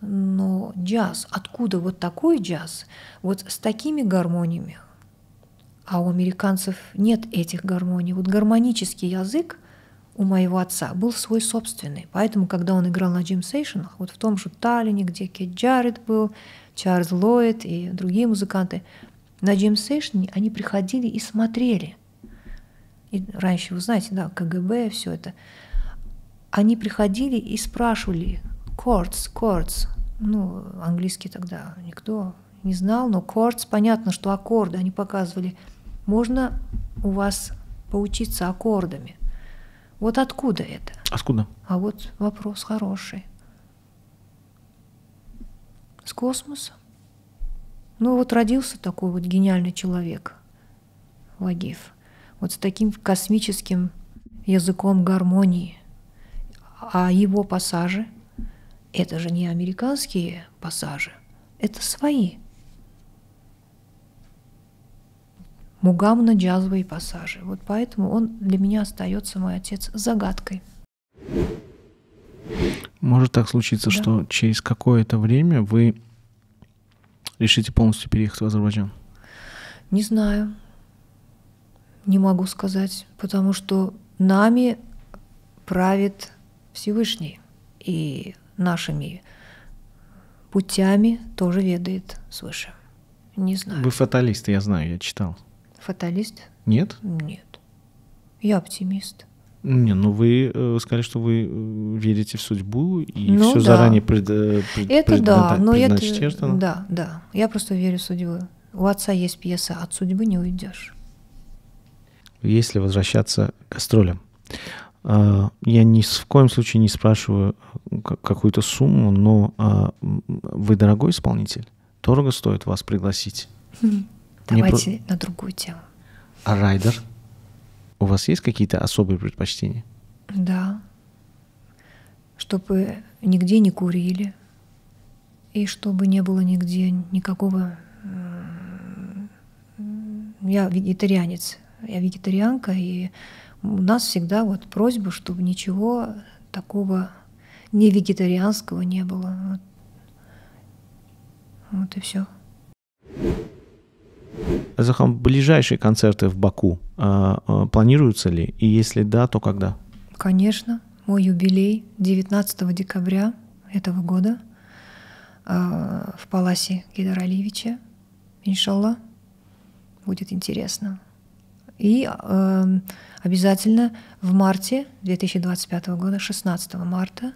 Но джаз, откуда вот такой джаз? Вот с такими гармониями. А у американцев нет этих гармоний. Вот гармонический язык у моего отца был свой собственный. Поэтому, когда он играл на джем-сейшенах, вот в том же Таллине, где Кит Джаред был, Чарльз Ллойд и другие музыканты, на джем-сейшене они приходили и смотрели. И раньше, вы знаете, да, КГБ, все это. Они приходили и спрашивали chords. Ну, английский тогда никто не знал, но chords, понятно, что аккорды. Они показывали, можно у вас поучиться аккордами. Вот откуда это? Откуда? А вот вопрос хороший. С космоса. Ну вот родился такой вот гениальный человек, Вагиф. Вот с таким космическим языком гармонии. А его пассажи, это же не американские пассажи, это свои. Мугамно-джазовые пассажи. Вот поэтому он для меня остается, мой отец, загадкой. Может так случиться, да, что через какое-то время вы решите полностью переехать в Азербайджан? Не знаю. Не могу сказать, потому что нами правит Всевышний, и нашими путями тоже ведает свыше. Не знаю. Вы фаталист, я знаю, я читал. Фаталист? Нет? Нет. Я оптимист. Не, ну вы сказали, что вы верите в судьбу и ну, все да. заранее предначертано. Да, да. Я просто верю в судьбу. У отца есть пьеса «От судьбы не уйдешь». Если возвращаться к гастролям, я ни в коем случае не спрашиваю какую-то сумму, но вы дорогой исполнитель? Дорого стоит вас пригласить? Давайте на другую тему. А райдер? У вас есть какие-то особые предпочтения? Да. Чтобы нигде не курили. И чтобы не было нигде никакого... Я вегетарианец, я вегетарианка, и у нас всегда вот просьба, чтобы ничего такого не вегетарианского не было. Вот, вот и все. Ближайшие концерты в Баку планируются ли? И если да, то когда? Конечно. Мой юбилей 19 декабря этого года в паласе Гейдара Алиевича. Иншалла. Будет интересно. И обязательно в марте 2025 года, 16 марта,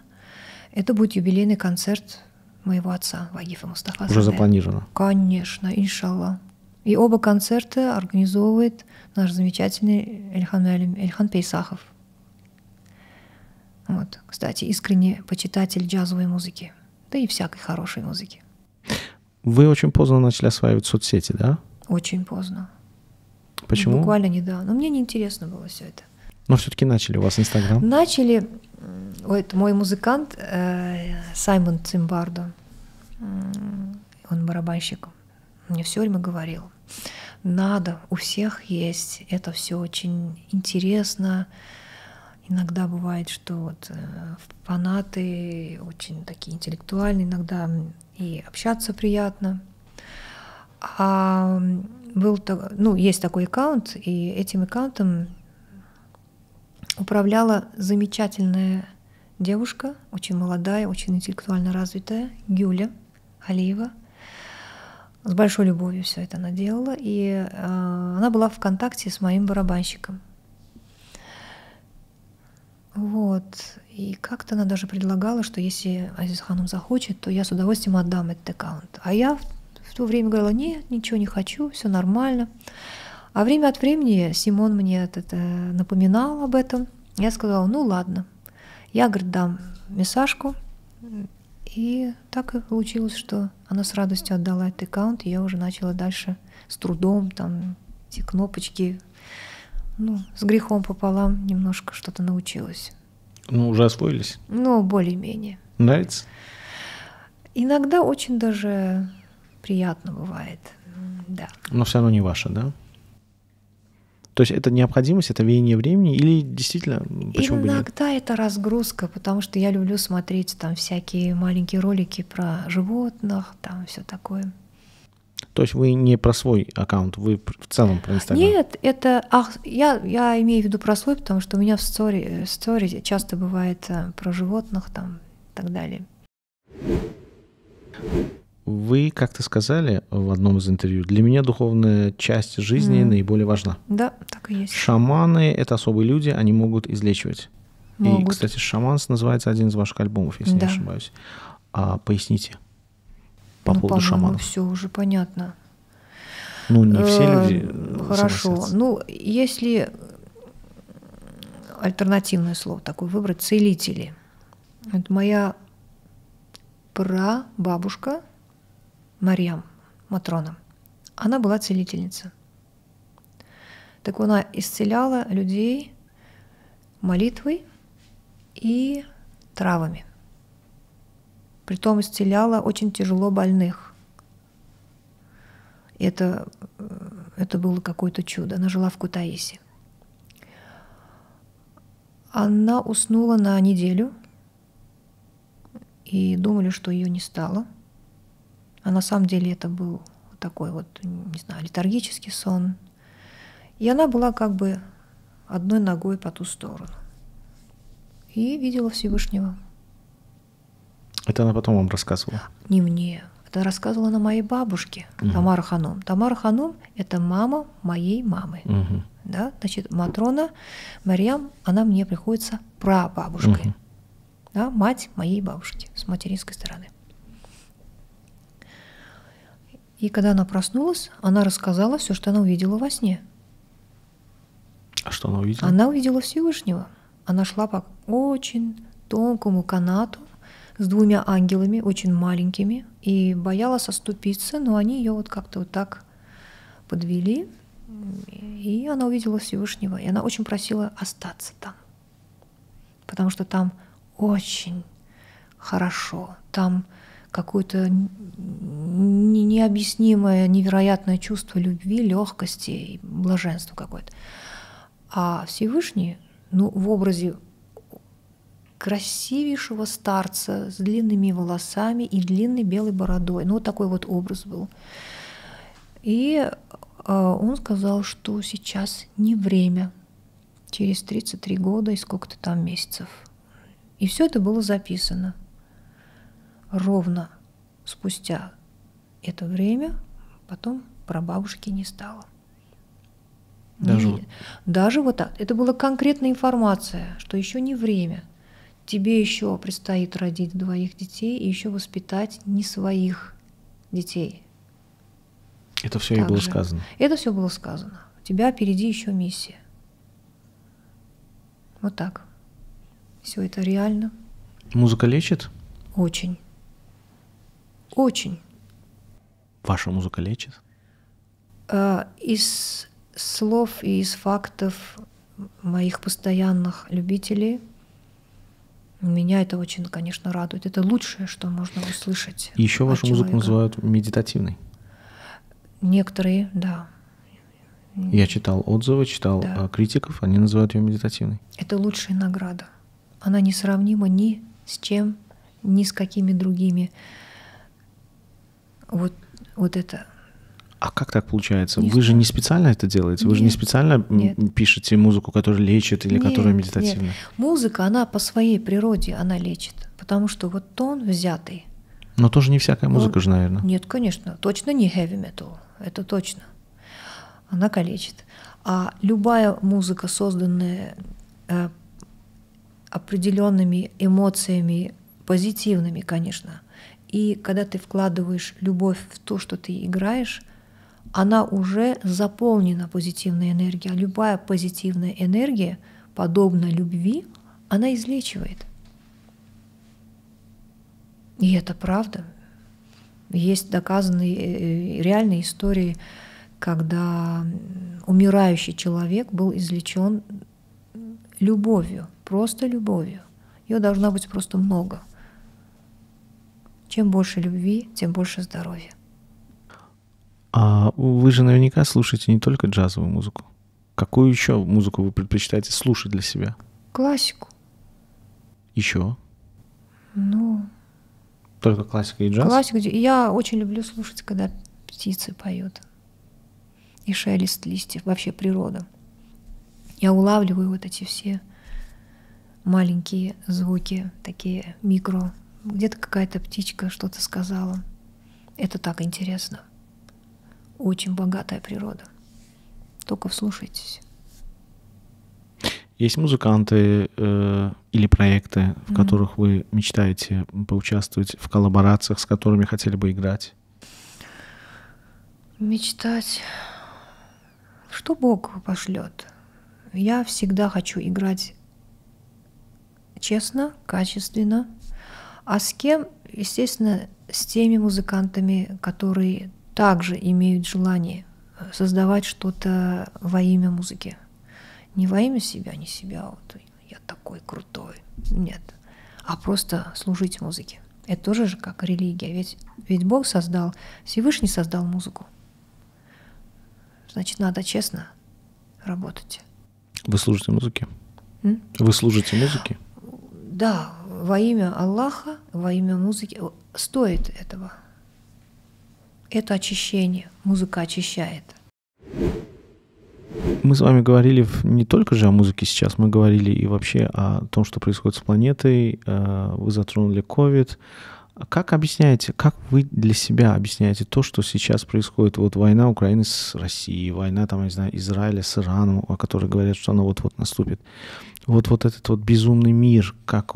это будет юбилейный концерт моего отца, Вагифа Мустафа-заде. Уже запланировано? Конечно, иншалла. И оба концерта организовывает наш замечательный Эльхан Пейсахов. Вот, кстати, искренне почитатель джазовой музыки, да и всякой хорошей музыки. Вы очень поздно начали осваивать соцсети, да? Очень поздно. Почему? Буквально недавно. Но мне неинтересно было все это. Но все-таки начали у вас Инстаграм? Начали. Вот мой музыкант Саймон Цимбардо, он барабанщик. Мне все время говорил, надо, у всех есть, это все очень интересно. Иногда бывает, что вот фанаты очень такие интеллектуальные, иногда и общаться приятно. А был, ну, есть такой аккаунт, и этим аккаунтом управляла замечательная девушка, очень молодая, очень интеллектуально развитая, Гюля Алиева. С большой любовью все это она делала, и она была в контакте с моим барабанщиком. Вот. И как-то она даже предлагала, что если Азиза Ханум захочет, то я с удовольствием отдам этот аккаунт. А я в то время говорила, нет, ничего не хочу, все нормально. А время от времени Симон мне напоминал об этом. Я сказала, ну ладно. Я, говорит, дам мессажку. И так и получилось, что она с радостью отдала этот аккаунт, и я уже начала дальше с трудом, там, эти кнопочки, ну, с грехом пополам немножко что-то научилась. Ну, уже освоились? Ну, более-менее. Нравится? Иногда очень даже приятно бывает, да. Но все равно не ваше, да? То есть это необходимость, это веяние времени или действительно... Почему иногда бы нет? Это разгрузка, потому что я люблю смотреть там всякие маленькие ролики про животных, там все такое. То есть вы не про свой аккаунт, вы в целом про Инстаграм? Нет, это... Ах, я имею в виду про свой, потому что у меня в стори часто бывает про животных там и так далее. Вы как-то сказали в одном из интервью, для меня духовная часть жизни наиболее важна. Да, так и есть. Шаманы — это особые люди, они могут излечивать. Могут. И, кстати, «Шаманс» называется один из ваших альбомов, если не ошибаюсь. А поясните по поводу шаманов. Все уже понятно. Ну, не все люди. Хорошо. Ну, если альтернативное слово такое выбрать, целители. Это моя прабабушка Марьям, Матрона, она была целительница. Так она исцеляла людей молитвой и травами. Притом исцеляла очень тяжело больных. Это было какое-то чудо. Она жила в Кутаиси. Она уснула на неделю и думали, что ее не стало. А на самом деле это был такой вот, не знаю, летаргический сон. И она была как бы одной ногой по ту сторону. И видела Всевышнего. Это она потом вам рассказывала? Не мне. Это рассказывала она моей бабушке, Тамара Ханум. Тамара Ханум – это мама моей мамы. Да? Значит, Матрона, Марьям, она мне приходится прабабушкой. Да? Мать моей бабушки с материнской стороны. И когда она проснулась, она рассказала все, что она увидела во сне. А что она увидела? Она увидела Всевышнего. Она шла по очень тонкому канату с двумя ангелами, очень маленькими, и боялась оступиться, но они ее вот как-то вот так подвели, и она увидела Всевышнего. И она очень просила остаться там, потому что там очень хорошо, там какое-то необъяснимое, невероятное чувство любви, легкости и блаженства какое-то. А Всевышний, ну, в образе красивейшего старца с длинными волосами и длинной белой бородой. Ну, вот такой вот образ был. И он сказал, что сейчас не время. Через 33 года и сколько-то там месяцев. И все это было записано. Ровно спустя это время потом прабабушки не стало. Даже вот так. Это была конкретная информация, что еще не время. Тебе еще предстоит родить двоих детей и еще воспитать не своих детей. Это все и было сказано. Это все было сказано. У тебя впереди еще миссия. Вот так. Все это реально. Музыка лечит? Очень. Очень. Ваша музыка лечит? Из слов и из фактов моих постоянных любителей меня это очень, конечно, радует. Это лучшее, что можно услышать. И еще вашу музыку называют медитативной? Некоторые, да. Я читал отзывы, читал критиков, они называют ее медитативной. Это лучшая награда. Она несравнима ни с чем, ни с какими другими. Вот это. А как так получается? Нет. Вы же не специально это делаете? Нет. Вы же не специально пишете музыку, которая лечит или которая медитативна? Нет. Музыка, она по своей природе, она лечит. Потому что вот тон взятый. Но тоже не всякая музыка же, наверное. Нет, конечно. Точно не heavy metal. Это точно. Она калечит. А любая музыка, созданная определенными эмоциями, позитивными, конечно. И когда ты вкладываешь любовь в то, что ты играешь, она уже заполнена позитивной энергией. А любая позитивная энергия, подобно любви, она излечивает. И это правда. Есть доказанные реальные истории, когда умирающий человек был излечен любовью, просто любовью. Ее должно быть просто много. Чем больше любви, тем больше здоровья. А вы же наверняка слушаете не только джазовую музыку. Какую еще музыку вы предпочитаете слушать для себя? Классику. Еще? Ну. Только классика и джаз? Классику. Я очень люблю слушать, когда птицы поют. И шелест листьев, вообще природа. Я улавливаю вот эти все маленькие звуки, такие микро. Где-то какая-то птичка что-то сказала. Это так интересно. Очень богатая природа. Только вслушайтесь. Есть музыканты или проекты, в которых вы мечтаете поучаствовать, в коллаборациях, с которыми хотели бы играть? Мечтать, что Бог пошлет. Я всегда хочу играть честно, качественно. А с кем? Естественно, с теми музыкантами, которые также имеют желание создавать что-то во имя музыки. Не во имя себя, не себя, вот я такой крутой. Нет. А просто служить музыке. Это тоже же как религия. Ведь Бог создал, Всевышний создал музыку. Значит, надо честно работать. Вы служите музыке? Вы служите музыке? Да, во имя Аллаха, во имя музыки. Стоит этого. Это очищение. Музыка очищает. Мы с вами говорили не только же о музыке сейчас, мы говорили и вообще о том, что происходит с планетой. Вы затронули COVID. Как объясняете, как вы для себя объясняете то, что сейчас происходит? Вот война Украины с Россией, война там, я не знаю, Израиля с Ираном, о которой говорят, что она вот-вот наступит. Вот этот вот безумный мир, как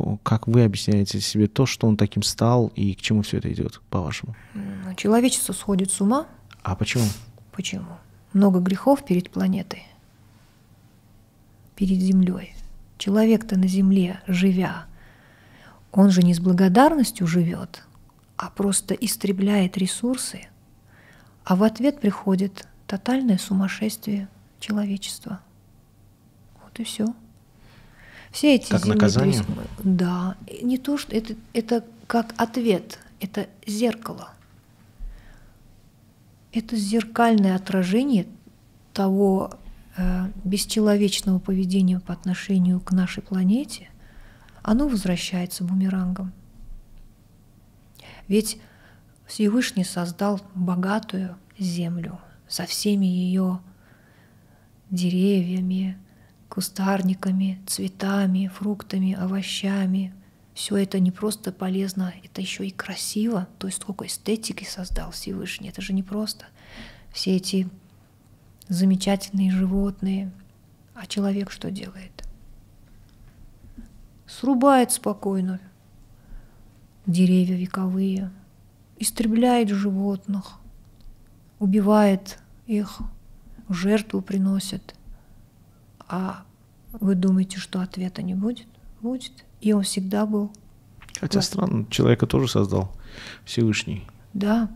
вы объясняете себе то, что он таким стал и к чему все это идет, по-вашему? Человечество сходит с ума. А почему? Почему? Много грехов перед планетой, перед землей. Человек-то на земле, живя, он же не с благодарностью живет, а просто истребляет ресурсы, а в ответ приходит тотальное сумасшествие человечества. Вот и все. Все эти как наказание? Да, не то, что это как ответ, это зеркало. Это зеркальное отражение того бесчеловечного поведения по отношению к нашей планете. Оно возвращается бумерангом. Ведь Всевышний создал богатую землю со всеми ее деревьями, кустарниками, цветами, фруктами, овощами. Все это не просто полезно, это еще и красиво. То есть сколько эстетики создал Всевышний, это же не просто. Все эти замечательные животные. А человек что делает? Срубает спокойно деревья вековые, истребляет животных, убивает их, жертву приносит. А вы думаете, что ответа не будет? Будет. И он всегда был. Хотя странно, человека тоже создал Всевышний. Да,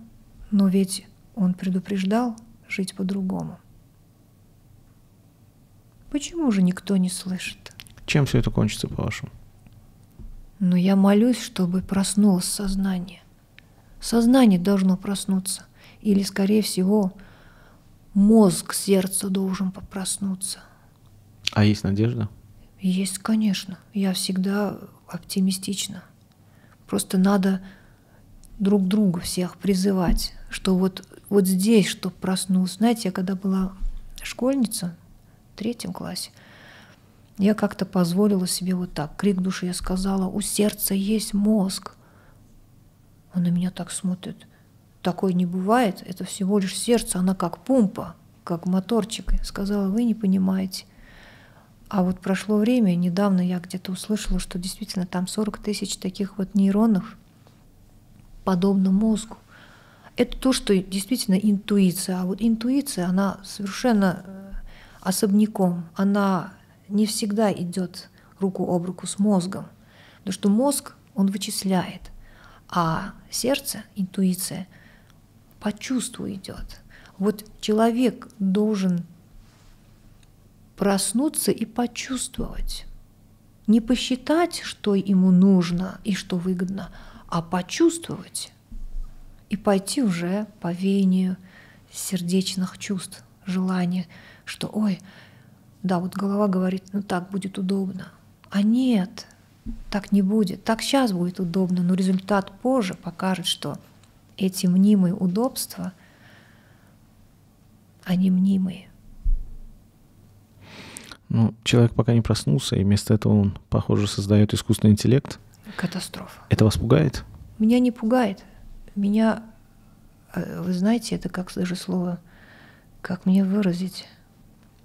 но ведь он предупреждал жить по-другому. Почему же никто не слышит? Чем все это кончится, по-вашему? Но я молюсь, чтобы проснулось сознание. Сознание должно проснуться. Или, скорее всего, мозг, сердце должен проснуться. А есть надежда? Есть, конечно. Я всегда оптимистична. Просто надо друг друга всех призывать, что вот здесь, чтобы проснулся. Знаете, я когда была школьница в 3 классе, я как-то позволила себе вот так, крик души, я сказала: у сердца есть мозг. Он на меня так смотрит. Такое не бывает, это всего лишь сердце, она как помпа, как моторчик. Я сказала: вы не понимаете. А вот прошло время, недавно я где-то услышала, что действительно там 40 тысяч таких вот нейронов, подобно мозгу. Это то, что действительно интуиция. А вот интуиция, она совершенно особняком, она не всегда идет руку об руку с мозгом, потому что мозг, он вычисляет, а сердце, интуиция, по чувству идет. Вот человек должен проснуться и почувствовать. Не посчитать, что ему нужно и что выгодно, а почувствовать и пойти уже по веянию сердечных чувств, желания, что ой, да, вот голова говорит, ну так будет удобно. А нет, так не будет. Так сейчас будет удобно, но результат позже покажет, что эти мнимые удобства, они мнимые. Ну, человек пока не проснулся, и вместо этого он, похоже, создает искусственный интеллект. Катастрофа. Это вас пугает? Меня не пугает. Меня, вы знаете, это как даже слово, как мне выразить?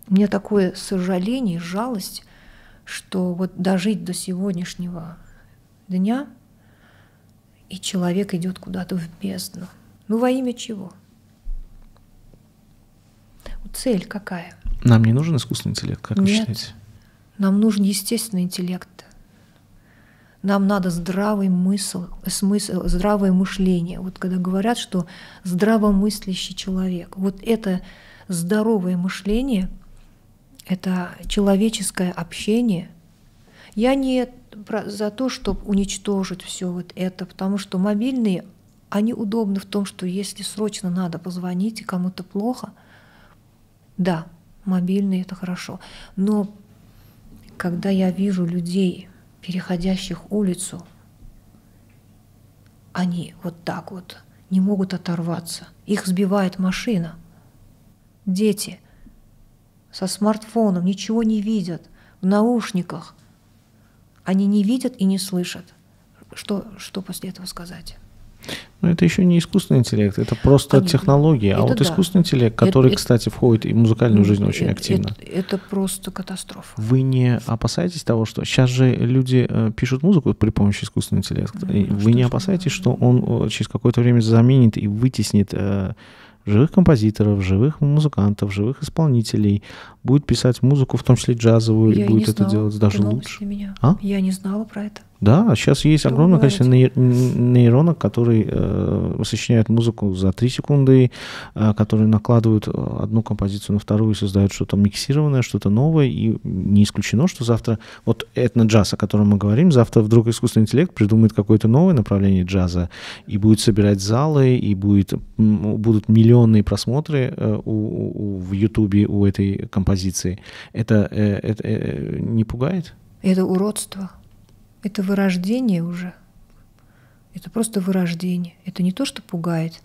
У меня такое сожаление, жалость, что вот дожить до сегодняшнего дня, и человек идет куда-то в бездну. Ну, во имя чего? Цель какая? Нам не нужен искусственный интеллект, как вы считаете? Нам нужен естественный интеллект. Нам надо здравое мышление. Вот когда говорят, что здравомыслящий человек, вот это здоровое мышление, это человеческое общение. Я не за то, чтобы уничтожить все вот это, потому что мобильные, они удобны в том, что если срочно надо позвонить и кому-то плохо, да, мобильные – это хорошо. Но когда я вижу людей, переходящих улицу, они вот так вот не могут оторваться. Их сбивает машина. Дети со смартфоном, ничего не видят, в наушниках. Они не видят и не слышат. Что после этого сказать? Но это еще не искусственный интеллект, это просто технология. А вот искусственный интеллект, который, кстати, входит и в музыкальную жизнь очень активно. Это просто катастрофа. Вы не опасаетесь того, что сейчас же люди пишут музыку при помощи искусственного интеллекта? Вы не опасаетесь, что он через какое-то время заменит и вытеснит живых композиторов, живых музыкантов, живых исполнителей, будет писать музыку, в том числе джазовую, и будет это делать даже лучше? Я не знала про это. Да, сейчас есть огромное количество нейронок, которые сочиняют музыку за 3 секунды, которые накладывают одну композицию на вторую и создают что-то миксированное, что-то новое. И не исключено, что завтра, вот этно-джаз, о котором мы говорим, завтра вдруг искусственный интеллект придумает какое-то новое направление джаза и будет собирать залы, и будут миллионные просмотры в Ютубе у этой композиции. Это не пугает? Это уродство. Это вырождение уже. Это просто вырождение. Это не то, что пугает.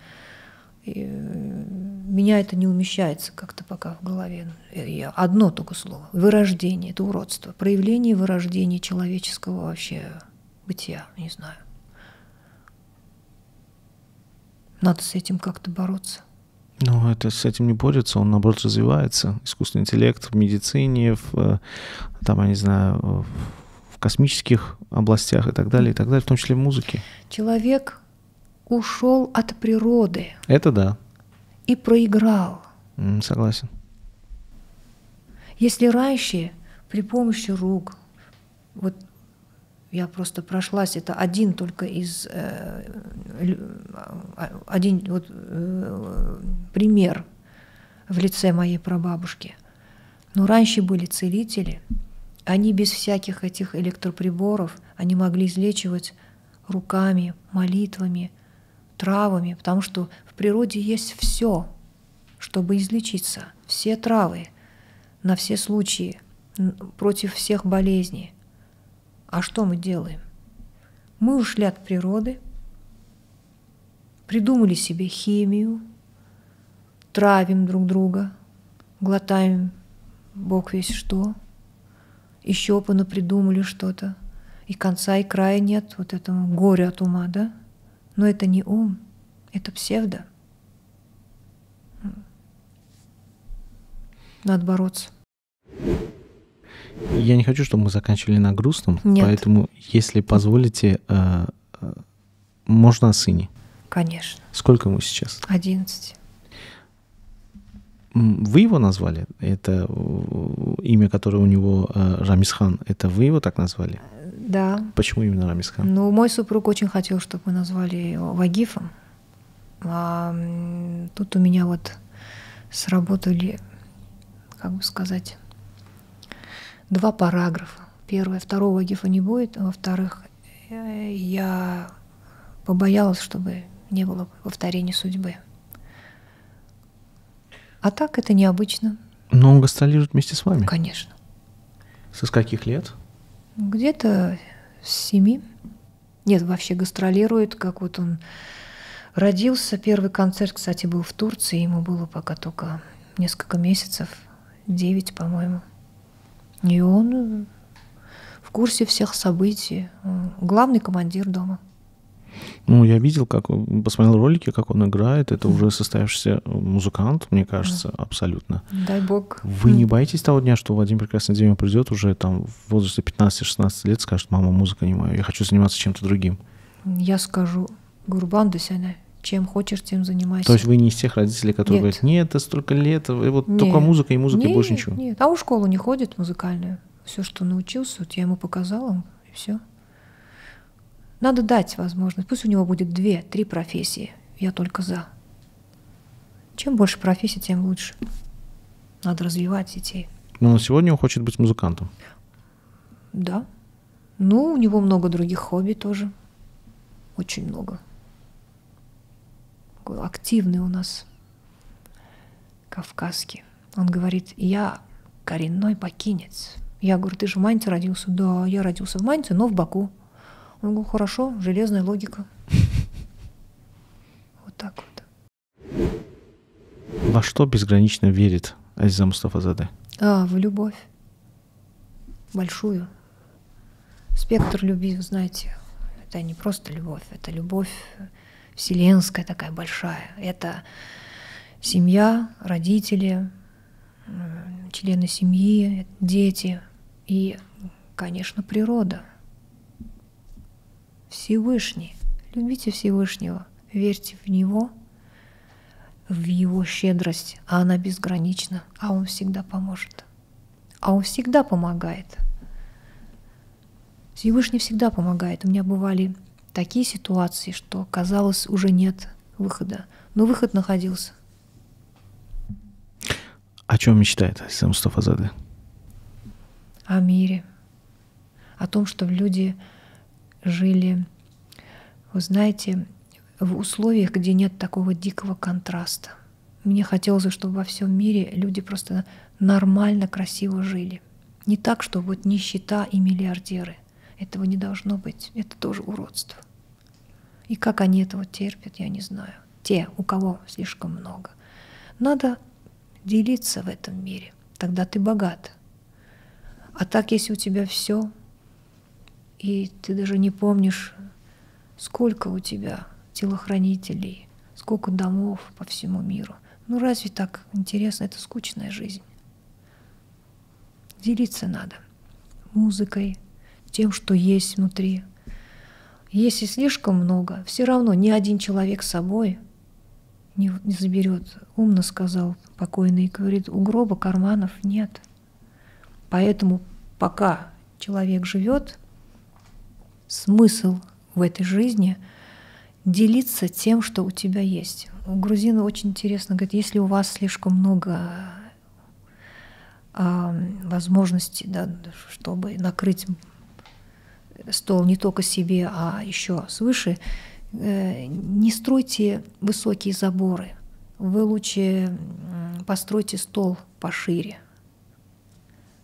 Меня это не умещается как-то пока в голове. Одно только слово. Вырождение. Это уродство. Проявление вырождения человеческого вообще бытия. Не знаю. Надо с этим как-то бороться. Ну, с этим не борется, он, наоборот, развивается. Искусственный интеллект в медицине, там, я не знаю, космических областях и так далее, в том числе в музыке. Человек ушел от природы. Это да. И проиграл. Согласен. Если раньше при помощи рук, вот я просто прошлась, это один только из пример в лице моей прабабушки. Но раньше были целители. Они без всяких этих электроприборов, они могли излечивать руками, молитвами, травами, потому что в природе есть все, чтобы излечиться. Все травы, на все случаи, против всех болезней. А что мы делаем? Мы ушли от природы, придумали себе химию, травим друг друга, глотаем бог весь что. Еще понапридумали что-то. И конца, и края нет вот этому горю от ума, да? Но это не ум, это псевдо. Надо бороться. Я не хочу, чтобы мы заканчивали на грустном. Нет. Поэтому, если позволите, можно о сыне? Конечно. Сколько ему сейчас? 11. Вы его назвали? Это имя, которое у него Рамисхан. Это вы его так назвали? Да. Почему именно Рамисхан? Ну, мой супруг очень хотел, чтобы мы назвали его Вагифом. А тут у меня вот сработали, как бы сказать, 2 параграфа. Первое, второго Вагифа не будет. А во-вторых, я побоялась, чтобы не было повторения судьбы. А так это необычно. Но он гастролирует вместе с вами? Конечно. Со скольких лет? Где-то с 7. Нет, вообще гастролирует, как вот он родился. Первый концерт, кстати, был в Турции. Ему было пока только несколько месяцев, 9, по-моему. И он в курсе всех событий. Главный командир дома. Ну, я видел, посмотрел ролики, как он играет. Это уже состоявшийся музыкант, мне кажется, абсолютно. Дай бог. Вы не боитесь того дня, что в один прекрасный день он придет уже там в возрасте 15-16 лет, скажет: мама, музыка не моя, я хочу заниматься чем-то другим? Я скажу: Гурбан Дасяна, чем хочешь, тем занимайся. То есть вы не из тех родителей, которые говорят: нет, это столько лет, и вот только музыка и музыка, и больше ничего? Нет, а в школу не ходит музыкальную. Все, что научился, вот я ему показала, и все. Надо дать возможность. Пусть у него будет 2-3 профессии. Я только за. Чем больше профессий, тем лучше. Надо развивать детей. Но сегодня он хочет быть музыкантом. Да. Ну, у него много других хобби тоже. Очень много. Активный у нас кавказский. Он говорит: я коренной бакинец. Я говорю: ты же в Майнце родился. Да, я родился в Майнце, но в Баку. Он говорит: хорошо, железная логика. Вот так вот. Во что безгранично верит Азиза Мустафа-заде? в любовь. Большую. Спектр любви, вы знаете, это не просто любовь, это любовь вселенская такая большая. Это семья, родители, члены семьи, дети и, конечно, природа. Всевышний. Любите Всевышнего, верьте в Него, в Его щедрость, а она безгранична, а Он всегда поможет. А Он всегда помогает. Всевышний всегда помогает. У меня бывали такие ситуации, что, казалось, уже нет выхода. Но выход находился. О чем мечтает Азиза Мустафа-заде? О мире. О том, что люди жили, вы знаете, в условиях, где нет такого дикого контраста. Мне хотелось, чтобы во всем мире люди просто нормально, красиво жили. Не так, что вот нищета и миллиардеры. Этого не должно быть. Это тоже уродство. И как они этого терпят, я не знаю. Те, у кого слишком много. Надо делиться в этом мире. Тогда ты богат. А так, если у тебя все, и ты даже не помнишь, сколько у тебя телохранителей, сколько домов по всему миру. Ну разве так интересно? Это скучная жизнь. Делиться надо музыкой, тем, что есть внутри. Если слишком много, все равно ни один человек с собой не заберет. Умно сказал покойный, говорит, у гроба карманов нет. Поэтому пока человек живет, смысл в этой жизни делиться тем, что у тебя есть. У грузина очень интересно, говорит, если у вас слишком много возможностей, да, чтобы накрыть стол не только себе, а еще свыше, не стройте высокие заборы. Вы лучше постройте стол пошире,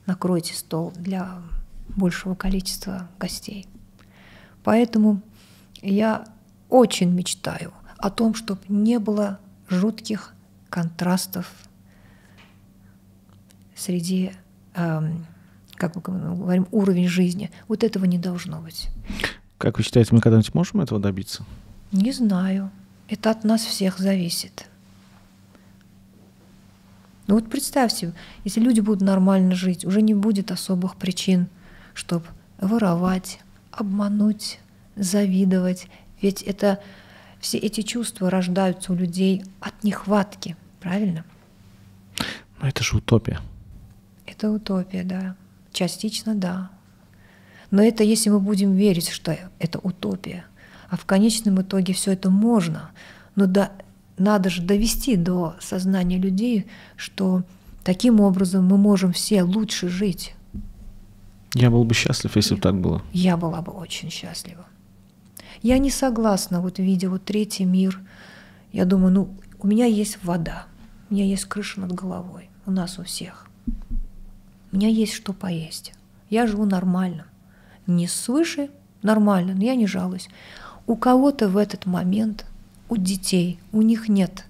накройте стол для большего количества гостей. Поэтому я очень мечтаю о том, чтобы не было жутких контрастов среди, как мы говорим, уровень жизни. Вот этого не должно быть. Как вы считаете, мы когда-нибудь можем этого добиться? Не знаю. Это от нас всех зависит. Ну вот представьте, если люди будут нормально жить, уже не будет особых причин, чтобы воровать, обмануть, завидовать. Ведь это, все эти чувства рождаются у людей от нехватки, правильно? Но это же утопия. Это утопия, да. Частично, да. Но это если мы будем верить, что это утопия. А в конечном итоге все это можно. Но надо же довести до сознания людей, что таким образом мы можем все лучше жить. Я был бы счастлив, если бы так было. Я была бы очень счастлива. Я не согласна, вот видя вот третий мир, я думаю, ну, у меня есть вода, у меня есть крыша над головой, у нас у всех. У меня есть что поесть. Я живу нормально. Не свыше, нормально, но я не жалуюсь. У кого-то в этот момент, у детей, у них нет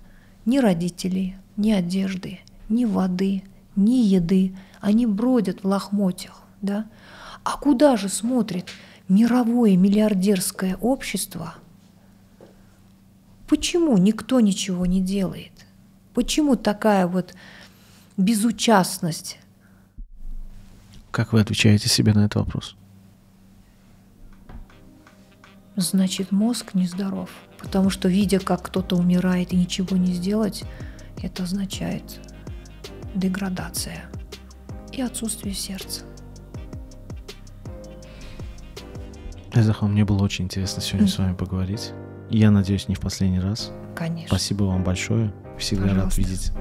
ни родителей, ни одежды, ни воды, ни еды. Они бродят в лохмотьях. Да? А куда же смотрит мировое миллиардерское общество? Почему никто ничего не делает? Почему такая вот безучастность? Как вы отвечаете себе на этот вопрос? Значит, мозг нездоров. Потому что, видя, как кто-то умирает и ничего не сделать, это означает деградация и отсутствие сердца. Эльза Ханум, мне было очень интересно сегодня с вами поговорить. Я надеюсь, не в последний раз. Конечно. Спасибо вам большое. Всегда рад видеть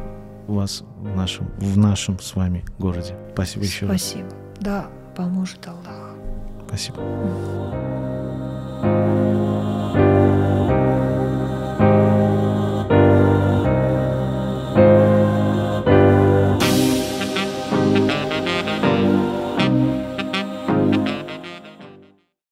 вас в нашем с вами городе. Спасибо еще раз. Спасибо. Да, поможет Аллах. Спасибо.